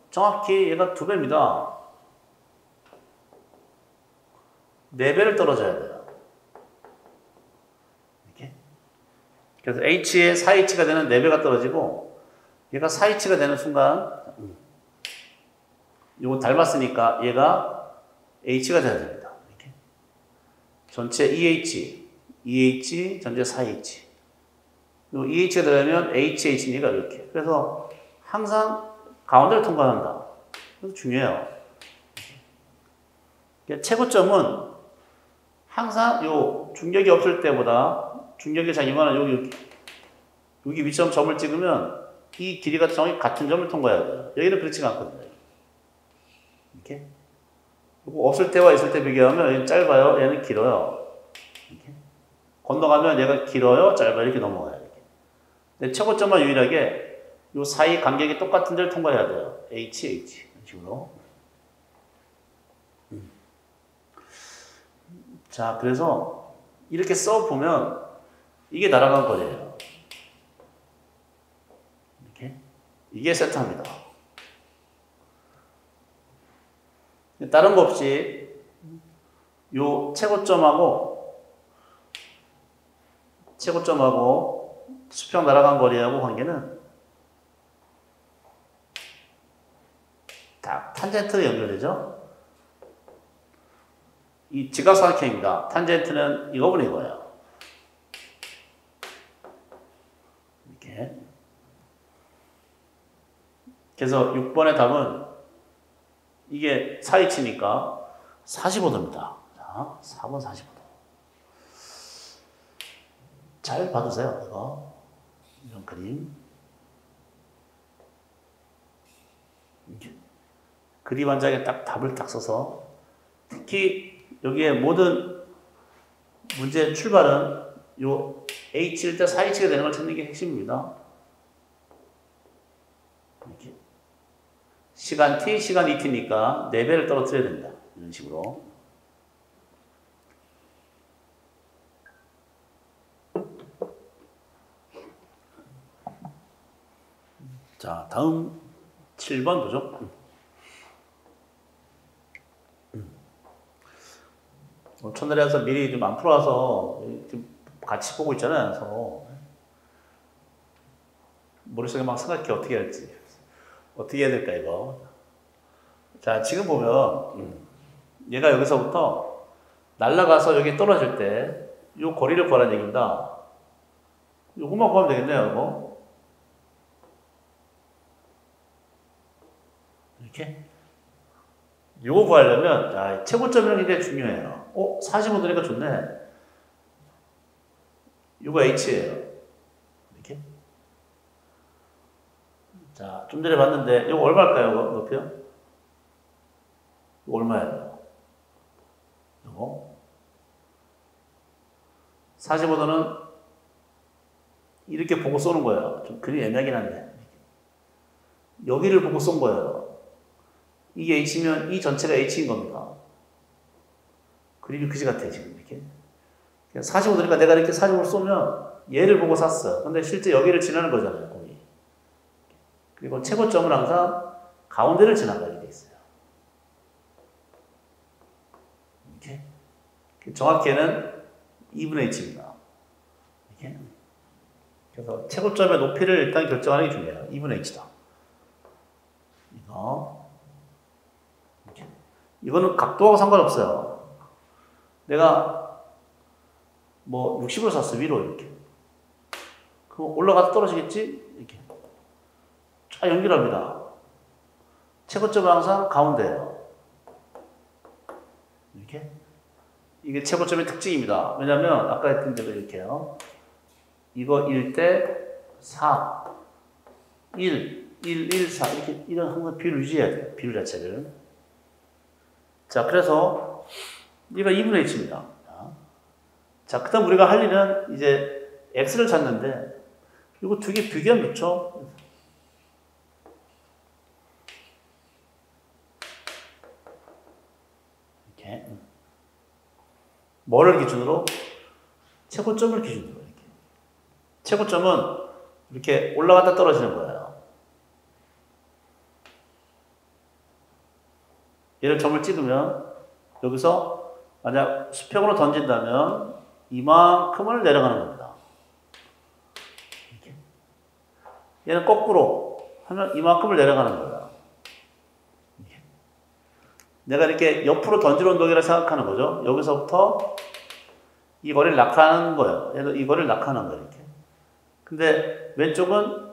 정확히 얘가 2배입니다. 4배를 떨어져야 돼요. 이렇게. 그래서 H에 4H가 되는 4배가 떨어지고 얘가 4H가 되는 순간 요거 닮았으니까 얘가 H가 돼야 됩니다. 이렇게. 전체 2H 전체 4H. 그리고 2H가 되려면 HH니까 이렇게. 그래서 항상 가운데를 통과한다. 그래서 중요해요. 그러니까 최고점은 항상 요 중력이 없을 때보다 중력이 자기만한 여기 위점 점을 찍으면 이 길이가 정확히 같은 점을 통과해야 돼요. 여기는 그렇지가 않거든요. 이렇게. 그리고 없을 때와 있을 때 비교하면 얘는 짧아요. 얘는 길어요. 건너가면 얘가 길어요, 짧아요, 이렇게 넘어가요. 이렇게. 근데 최고점만 유일하게 이 사이 간격이 똑같은 데를 통과해야 돼요. H, H. 이런 식으로. 자, 그래서 이렇게 써보면 이게 날아간 거예요. 이렇게. 이게 세타입니다. 다른 거 없이 요 최고점하고 수평 날아간 거리하고 관계는 딱 탄젠트로 연결되죠? 이 직각삼각형입니다. 탄젠트는 이거보다 이거예요. 이렇게. 그래서 6번의 답은 이게 4H니까 45도입니다. 자, 4번 45도. 잘 봐두세요, 이거. 이런 그림. 이렇게. 그림 한 장에 딱 답을 딱 써서 특히 여기에 모든 문제의 출발은 요 H일 때 4H가 되는 걸 찾는 게 핵심입니다. 이렇게. 시간 t, 시간 2t니까 4배를 떨어뜨려야 된다. 이런 식으로. 자, 다음 7번 보죠. 천달에서 미리 좀 안 풀어와서 같이 보고 있잖아요. 서로. 머릿속에 막 생각해, 어떻게 할지. 어떻게 해야 될까, 이거. 자, 지금 보면, 얘가 여기서부터 날아가서 여기 떨어질 때, 요 거리를 구하라는 얘기입니다. 요것만 구하면 되겠네요, 이거. 이렇게. 요거 구하려면, 자, 최고점이 굉장히 중요해요. 45도니까 좋네. 요거 H예요. 이렇게. 자, 좀 전에 봤는데, 이거 얼마일까요? 이거 높이요? 이거 얼마예요? 이거. 45도는 이렇게 보고 쏘는 거예요. 좀 그림 애매하긴 한데. 여기를 보고 쏜 거예요. 이게 H면 이 전체가 H인 겁니다. 그림이 그지 같아, 지금 이렇게. 45도니까 내가 이렇게 45를 쏘면 얘를 보고 쐈어. 근데 실제 여기를 지나는 거잖아요. 그리고 최고점은 항상 가운데를 지나가게 돼 있어요. 이렇게. 정확히는 2분의 H입니다. 이렇게. 그래서 최고점의 높이를 일단 결정하는 게 중요해요. 2분의 H다. 이거. 이렇게. 이거는 각도하고 상관없어요. 내가 뭐 60으로 샀어, 위로 이렇게. 그럼 올라가서 떨어지겠지? 이렇게. 아, 연결합니다. 최고점은 항상 가운데예요. 이렇게. 이게 최고점의 특징입니다. 왜냐면, 아까 했던 대로 이렇게요. 이거 1 대 4, 1, 1, 1, 4. 이렇게, 이런 항상 비율 유지해야 돼요. 비율 자체를. 자, 그래서, 얘가 2분의 H입니다. 자, 그 다음 우리가 할 일은 이제 X를 찾는데, 이거 두 개 비교하면 좋죠? 뭐를 기준으로? 최고점을 기준으로. 이렇게. 최고점은 이렇게 올라갔다 떨어지는 거예요. 얘를 점을 찍으면 여기서 만약 수평으로 던진다면 이만큼을 내려가는 겁니다. 이렇게. 얘는 거꾸로 하면 이만큼을 내려가는 거예요. 이렇게. 내가 이렇게 옆으로 던질 운동이라 생각하는 거죠. 여기서부터 이 거리를 낙하하는 거예요. 얘도 이 거리를 낙하하는 거예요, 이렇게. 근데 왼쪽은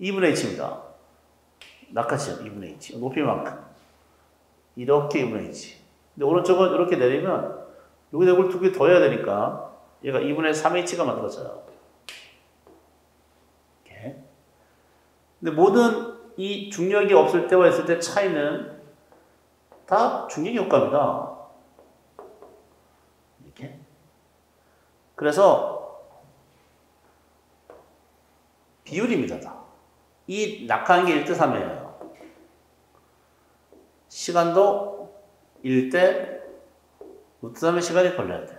2분의 H입니다. 낙하시죠, 2분의 H. 높이만큼. 이렇게 2분의 H. 근데 오른쪽은 이렇게 내리면 여기다 이걸 두 개 더 해야 되니까 얘가 2분의 3H가 만들어져요. 이렇게. 근데 모든 이 중력이 없을 때와 있을 때 차이는 다 중력의 효과입니다. 그래서 비율입니다. 다. 이 낙하한 게 1대 3이에요. 시간도 1대 루트 3의 시간이 걸려야 돼요.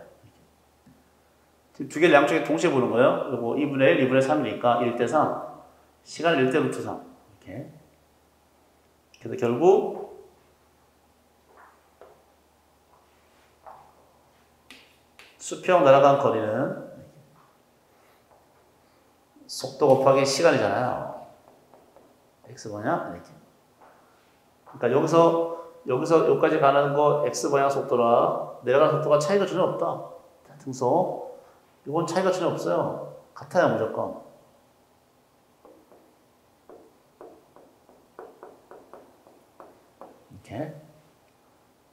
지금 두 개를 양쪽에 동시에 보는 거예요. 그리고 2분의 1, 2분의 3이니까 1대 3. 시간 1대 루트 3. 이렇게. 그래서 결국 수평 날아간 거리는 속도 곱하기 시간이잖아요. x번향 이렇게. 그러니까 여기서 여기까지 가는 거 x번향 속도라 내려가는 속도가 차이가 전혀 없다. 등속. 이건 차이가 전혀 없어요. 같아요, 무조건. 이렇게.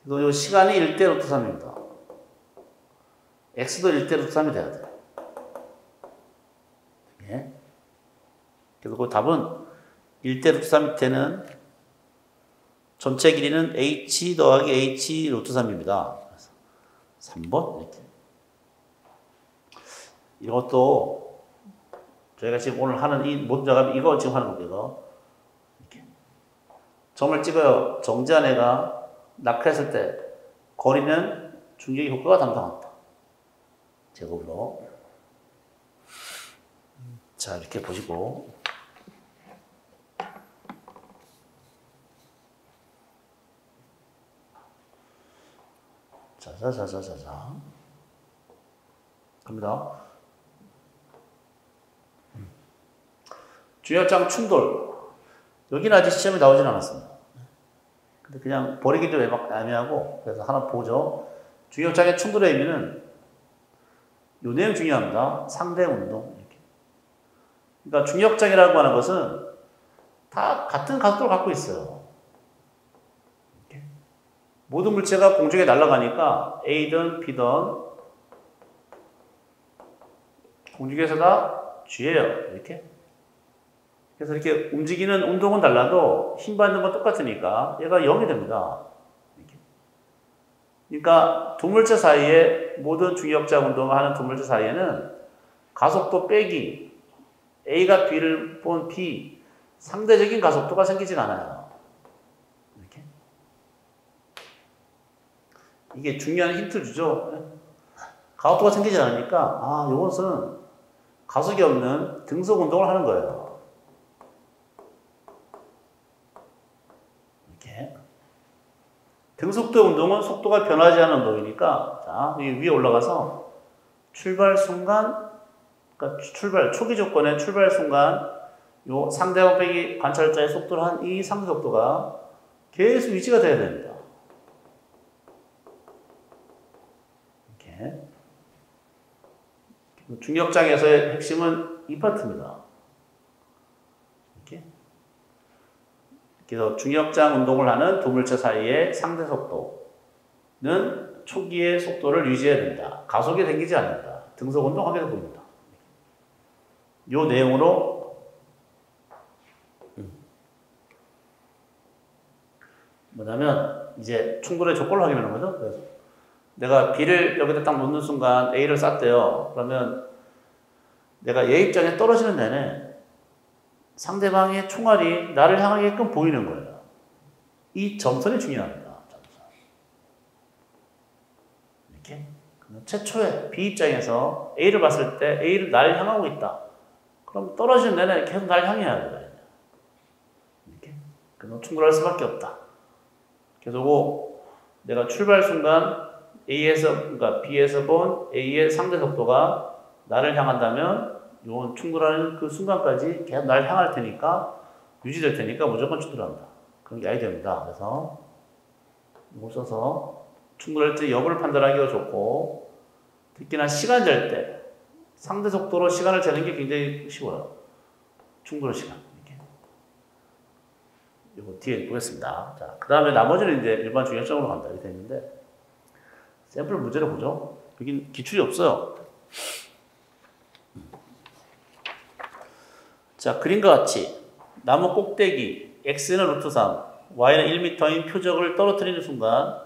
그래서 이 시간이 1대 루트 3입니다. x도 1대 루트 3이 돼야 돼요. 예. 그래서 그 답은 1대 루트 3이 되는 전체 길이는 h 더하기 h 루트 3입니다. 그래서 3번 이렇게. 이것도 저희가 지금 오늘 하는 이 모든 작업 이거 지금 하는 겁니다. 이렇게. 점을 찍어요. 정지한 애가 낙하했을 때 거리는 중력의 효과가 담당한다. 제곱으로. 자, 이렇게 보시고 자자자자자자 갑니다. 주요장 충돌 여기는 아직 시험이 나오진 않았습니다. 근데 그냥 버리기도 애매하고 그래서 하나 보죠. 주요장의 충돌의 의미는 요 내용 중요합니다. 상대 운동. 그러니까 중력장이라고 하는 것은 다 같은 각도를 갖고 있어요. 이렇게. 모든 물체가 공중에 날아가니까 A든 B든 공중에서 다 G예요. 이렇게. 그래서 이렇게 움직이는 운동은 달라도 힘 받는 건 똑같으니까 얘가 0이 됩니다. 이렇게. 그러니까 두 물체 사이에 모든 중력장 운동을 하는 두 물체 사이에는 가속도 빼기 A가 B를 본 B, 상대적인 가속도가 생기진 않아요. 이렇게. 이게 중요한 힌트를 주죠. 가속도가 생기지 않으니까, 아, 이것은 가속이 없는 등속 운동을 하는 거예요. 이렇게. 등속도 운동은 속도가 변하지 않는 운동이니까, 자, 여기 위에 올라가서 출발 순간, 그러니까 출발, 초기 조건의 출발 순간, 요 상대방 빼기 관찰자의 속도를 한 이 상대 속도가 계속 유지가 돼야 됩니다. 이렇게. 중력장에서의 핵심은 이 파트입니다. 이렇게. 그래서 중력장 운동을 하는 두 물체 사이의 상대 속도는 초기의 속도를 유지해야 된다. 가속이 생기지 않는다. 등속 운동하게 됩니다. 요 내용으로 뭐냐면 이제 충돌의 조건을 하게 되는 거죠. 그래서 내가 B를 여기다 딱 놓는 순간 A를 쌌대요. 그러면 내가 얘 입장에 떨어지는 내내 상대방의 총알이 나를 향하게끔 보이는 거예요. 이 점선이 중요합니다. 점선. 이렇게 최초에 B 입장에서 A를 봤을 때 A를 나를 향하고 있다. 그럼 떨어지는 내내 계속 날 향해야 돼요. 이렇게. 그럼 충돌할 수밖에 없다. 그래서 내가 출발 순간 그러니까 B에서 본 A의 상대 속도가 나를 향한다면 요건 충돌하는 그 순간까지 계속 날 향할 테니까 유지될 테니까 무조건 충돌한다. 그런 게 아이디어입니다. 그래서 이거 써서 충돌할 때 여부를 판단하기가 좋고 특히나 시간 잴 때 상대 속도로 시간을 재는 게 굉장히 쉬워요. 충돌 시간. 이렇게. 요거 뒤에 보겠습니다. 자, 그 다음에 나머지는 이제 일반 중요성으로 간다. 이렇게 되는데, 샘플 문제를 보죠. 여긴 기출이 없어요. 자, 그림과 같이 나무 꼭대기, x는 루트 3, y는 1m인 표적을 떨어뜨리는 순간,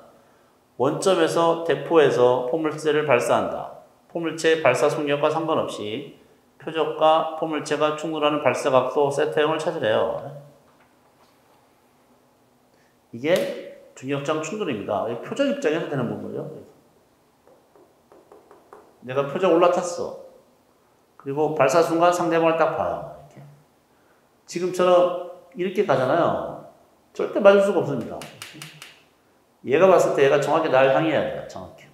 원점에서 대포에서 포물체를 발사한다. 포물체의 발사 속력과 상관없이 표적과 포물체가 충돌하는 발사각도 세타형을 찾으래요. 이게 중력장 충돌입니다. 표적 입장에서 되는 부분이에요. 내가 표적 올라탔어. 그리고 발사 순간 상대방을 딱 봐요. 이렇게. 지금처럼 이렇게 가잖아요. 절대 맞을 수가 없습니다. 얘가 봤을 때 얘가 정확히 날 향해야 돼요. 정확히.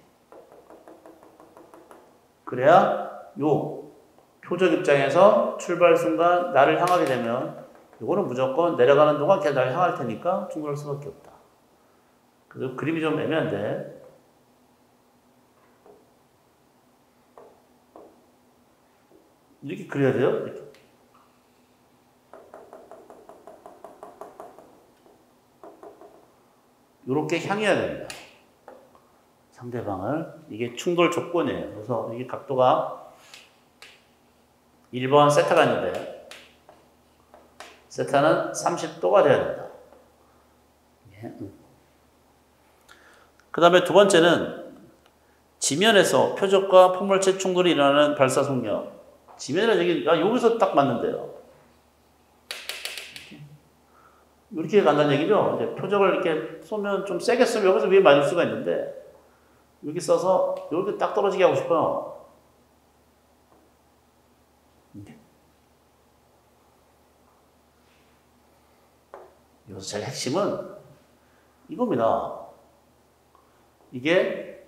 그래야 요 표적 입장에서 출발 순간 나를 향하게 되면 이거는 무조건 내려가는 동안 걔 날 향할 테니까 충돌할 수밖에 없다. 그리고 그림이 좀 애매한데 이렇게 그려야 돼요. 이렇게. 요렇게 향해야 됩니다. 상대방을. 이게 충돌 조건이에요. 그래서 이게 각도가 1번 세타가 있는데 세타는 30도가 돼야 된다. 예. 그 다음에 두 번째는 지면에서 표적과 포물체 충돌이 일어나는 발사 속력. 지면이라는 얘기는 여기서 딱 맞는데요. 이렇게 간다는 얘기죠. 이제 표적을 이렇게 쏘면 좀 세게 쏘면 여기서 위에 맞을 수가 있는데 여기 써서 여기 딱 떨어지게 하고 싶어요. 여기서 제일 핵심은 이겁니다. 이게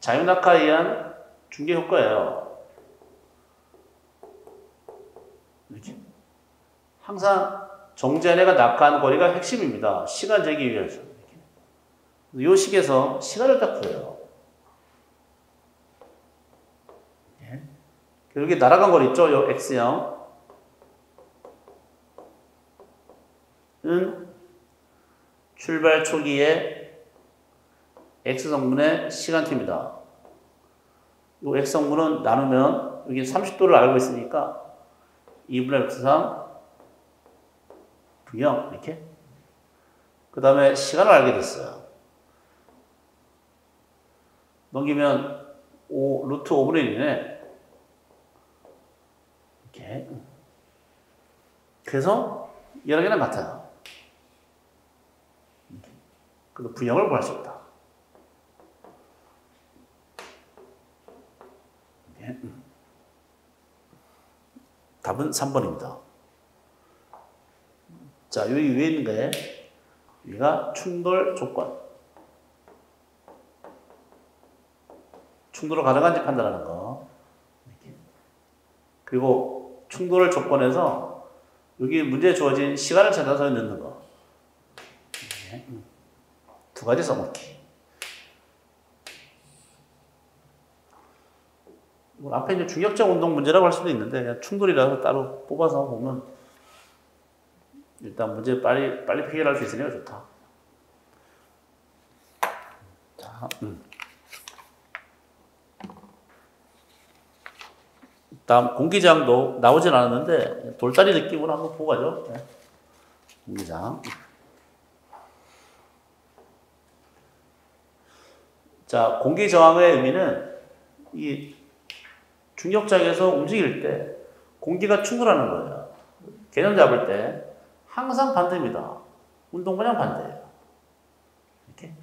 자유낙하에 의한 중계 효과예요. 이렇게. 항상 정제안에가 낙하한 거리가 핵심입니다. 시간 재기 위해서. 이렇게. 이 식에서 시간을 딱 구해요. 여기 날아간 거리 있죠? 요 X형은 출발 초기에 X성분의 시간t입니다. 요 X성분은 나누면 여기 30도를 알고 있으니까 2분의 X상 V형 이렇게. 그 다음에 시간을 알게 됐어요. 넘기면 루트 5분의 1이네. 이렇게. 그래서 여러 개나 같아요. 그래서 V형을 구할 수 있다. 네. 답은 3번입니다. 자, 여기 위에 있는 거에 우리가 충돌 조건, 충돌로 가능한지 판단하는 거, 그리고 충돌을 조건해서 여기 문제에 주어진 시간을 찾아서 넣는 거. 두 가지 써먹기. 앞에 이제 중력적 운동 문제라고 할 수도 있는데 그냥 충돌이라서 따로 뽑아서 보면 일단 문제 빨리 해결할 수 있으니까 좋다. 자, 다음 공기장도 나오진 않았는데 돌다리 느낌으로 한번 보고 가죠. 네. 공기장. 자, 공기 저항의 의미는 이 중력장에서 움직일 때 공기가 충돌하는 거예요. 개념 잡을 때 항상 반대입니다. 운동과는 반대예요. 이렇게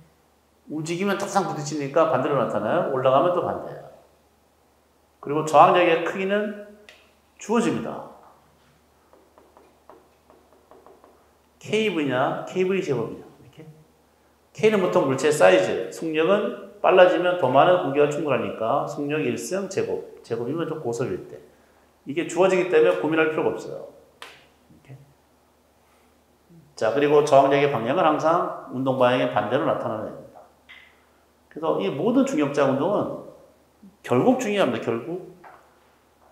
움직이면 탁상 부딪히니까 반대로 나타나요. 올라가면 또 반대예요. 그리고 저항력의 크기는 주어집니다. KV냐, KV 제곱이냐. 이렇게. K는 보통 물체의 사이즈, 속력은 빨라지면 더 많은 공기가 충돌하니까 속력 1승 제곱, 제곱이면 좀 고설일 때. 이게 주어지기 때문에 고민할 필요가 없어요. 이렇게. 자, 그리고 저항력의 방향은 항상 운동 방향의 반대로 나타나는 겁니다. 그래서 이 모든 중력장 운동은 결국 중요합니다. 결국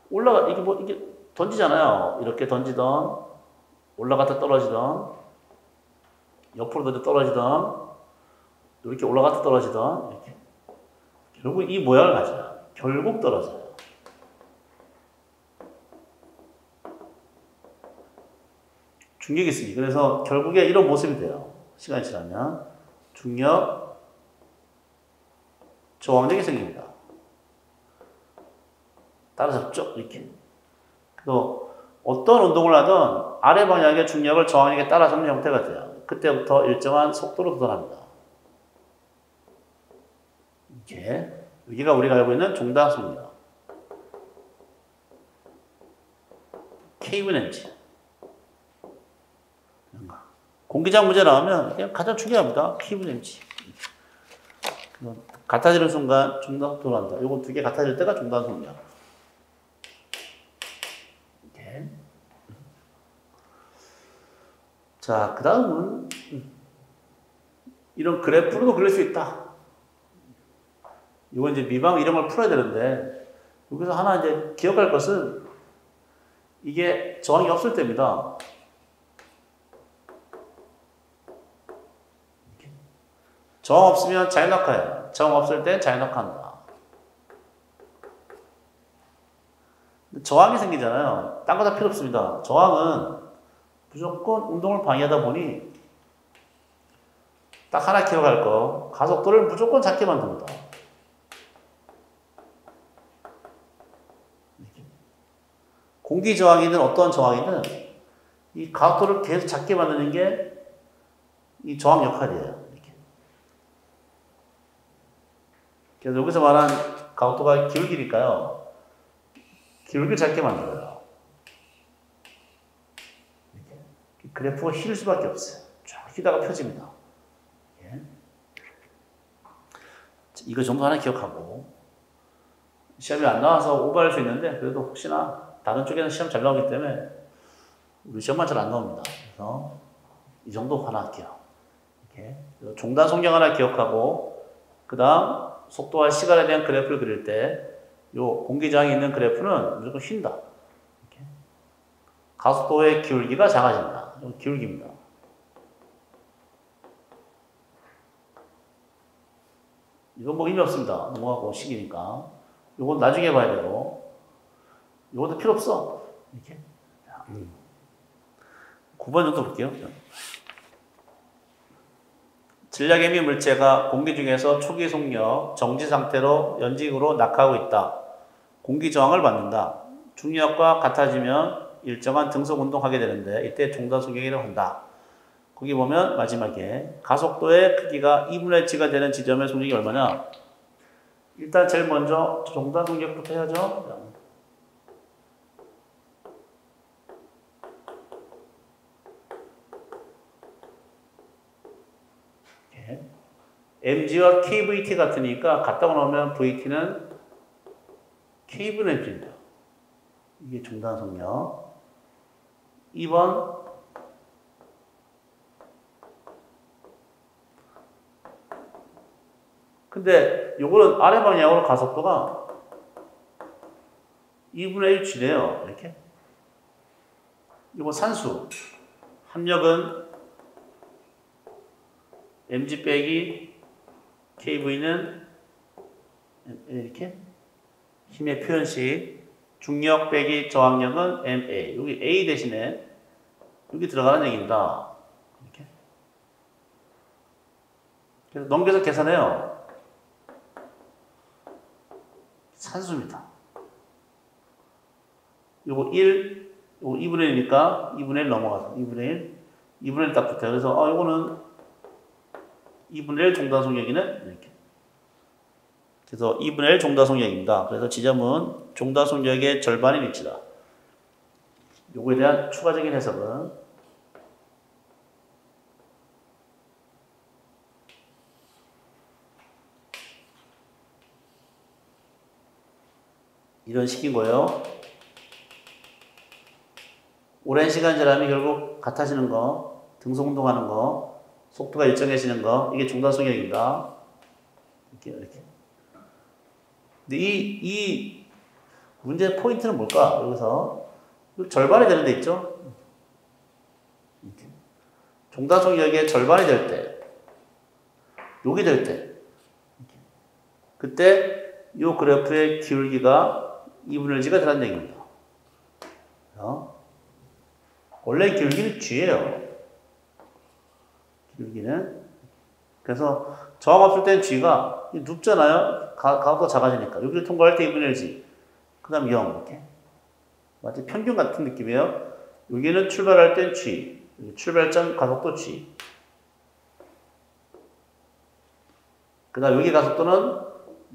올라가 이게 뭐 이게 던지잖아요. 이렇게 던지던 올라갔다 떨어지던 옆으로 던져 떨어지던 이렇게 올라갔다 떨어지던 이렇게 결국 이 모양을 가져요. 결국 떨어져요. 중력이 있으니 그래서 결국에 이런 모습이 돼요. 시간이 지나면 중력 저항력이 생깁니다. 따라서 쭉 이렇게. 그래서 어떤 운동을 하든 아래 방향의 중력을 저항력에 따라서는 형태가 돼요. 그때부터 일정한 속도로 도달합니다. 이게 여기가 우리가 알고 있는 정당성입니다. K 분의 mg. 공기장 문제 나오면 그냥 가장 중요합니다. K 분의 mg. 같아지는 순간 정당성으로 한다. 요거 두 개 같아질 때가 정당성이야. 이렇게. 자, 그 다음은 이런 그래프로도 그릴 수 있다. 이건 이제 미방 이런 걸 풀어야 되는데, 여기서 하나 이제 기억할 것은 이게 저항이 없을 때입니다. 저항 없으면 자연낙하예요. 저항 없을 때 자연낙하한다. 저항이 생기잖아요. 딴 거 다 필요 없습니다. 저항은 무조건 운동을 방해하다 보니 딱 하나 기억할 거, 가속도를 무조건 작게 만듭니다. 공기 저항이든 어떠한 저항이든 이 가속도를 계속 작게 만드는 게 이 저항 역할이에요. 그래서 여기서 말한 가속도가 기울기니까요. 기울기를 작게 만들어요. 그래프가 휘를 수밖에 없어요. 쫙 휘다가 펴집니다. 예. 이거 정도 하나 기억하고. 시험이 안 나와서 오버할 수 있는데, 그래도 혹시나 다른 쪽에는 시험 잘 나오기 때문에 우리 시험만 잘 안 나옵니다. 그래서 이 정도 하나 할게요. 이렇게. 종단 속력 하나 기억하고, 그 다음, 속도와 시간에 대한 그래프를 그릴 때 요 공기저항이 있는 그래프는 무조건 휜다. 이렇게. 가속도의 기울기가 작아진다. 이건 기울기입니다. 이건 뭐 의미 없습니다. 농하고 식이니까. 요건 나중에 봐야 되고. 요것도 필요 없어. 이렇게. 9번 정도 볼게요. 전략의 미 물체가 공기 중에서 초기 속력, 정지 상태로 연직으로 낙하하고 있다. 공기 저항을 받는다. 중력과 같아지면 일정한 등속 운동하게 되는데 이때 종단 속력이라고 한다. 거기 보면 마지막에 가속도의 크기가 2분의 h가 되는 지점의 속력이 얼마냐? 일단 제일 먼저 종단 속력부터 해야죠. mg와 kvt 같으니까 갔다고 나오면 vt는 k분의 mg입니다. 이게 종단 속력. 2번 근데 요거는 아래 방향으로 가속도가 2분의 1g네요. 이렇게. 요거 산수. 합력은 mg 빼기 KV는 이렇게 힘의 표현식, 중력 빼기 저항력은 MA. 여기 A 대신에 여기 들어가는 얘기입니다. 이렇게. 그래서 넘겨서 계산해요. 산수입니다. 요거 1, 요거 2분의 1이니까 2분의 1 넘어가서 2분의 1 딱 붙어요. 그래서 요거는 2분의 1 종단 속력이는 이렇게. 그래서 2분의 1 종단 속력입니다. 그래서 지점은 종단 속력의 절반인 위치다. 요거에 대한 추가적인 해석은 이런 식인 거예요. 오랜 시간 지나면 결국 같아지는 거, 등속 운동하는 거, 속도가 일정해지는 거, 이게 종단 속력입니다. 이렇게, 이렇게. 근데 이 문제 포인트는 뭘까? 여기서. 절반이 되는 데 있죠? 이렇게. 종단 속력의 절반이 될 때, 요게 될 때, 이렇게. 그때 요 그래프의 기울기가 2분의 1g가 되는 얘기입니다. 원래 기울기는 g예요. 여기는. 그래서 저항 없을 땐 G가 눕잖아요. 가속도가 작아지니까. 여기를 통과할 때 2분의 1G. 그 다음 0. 이렇게. 마치 평균 같은 느낌이에요. 여기는 출발할 땐 G. 여기 출발점 가속도 G. 그 다음 여기 가속도는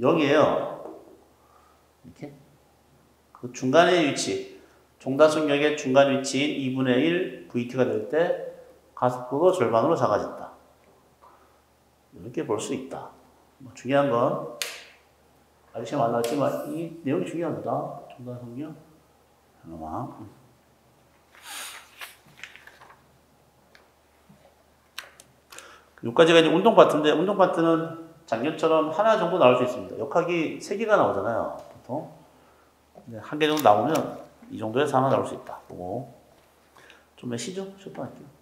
0이에요. 이렇게. 그 중간의 위치, 종단속력의 중간 위치인 2분의 1 VT가 될 때 가속도도 절반으로 작아진다. 이렇게 볼 수 있다. 중요한 건, 아저씨가 만났지만 이 내용이 중요합니다. 종단속력. 잠깐만. 여기까지가 이제 운동 파트인데, 운동 파트는 작년처럼 하나 정도 나올 수 있습니다. 역학이 3개가 나오잖아요, 보통. 근데 한 개 정도 나오면 이 정도에서 하나 나올 수 있다. 보고. 좀 몇 시죠? 쇼핑할게요.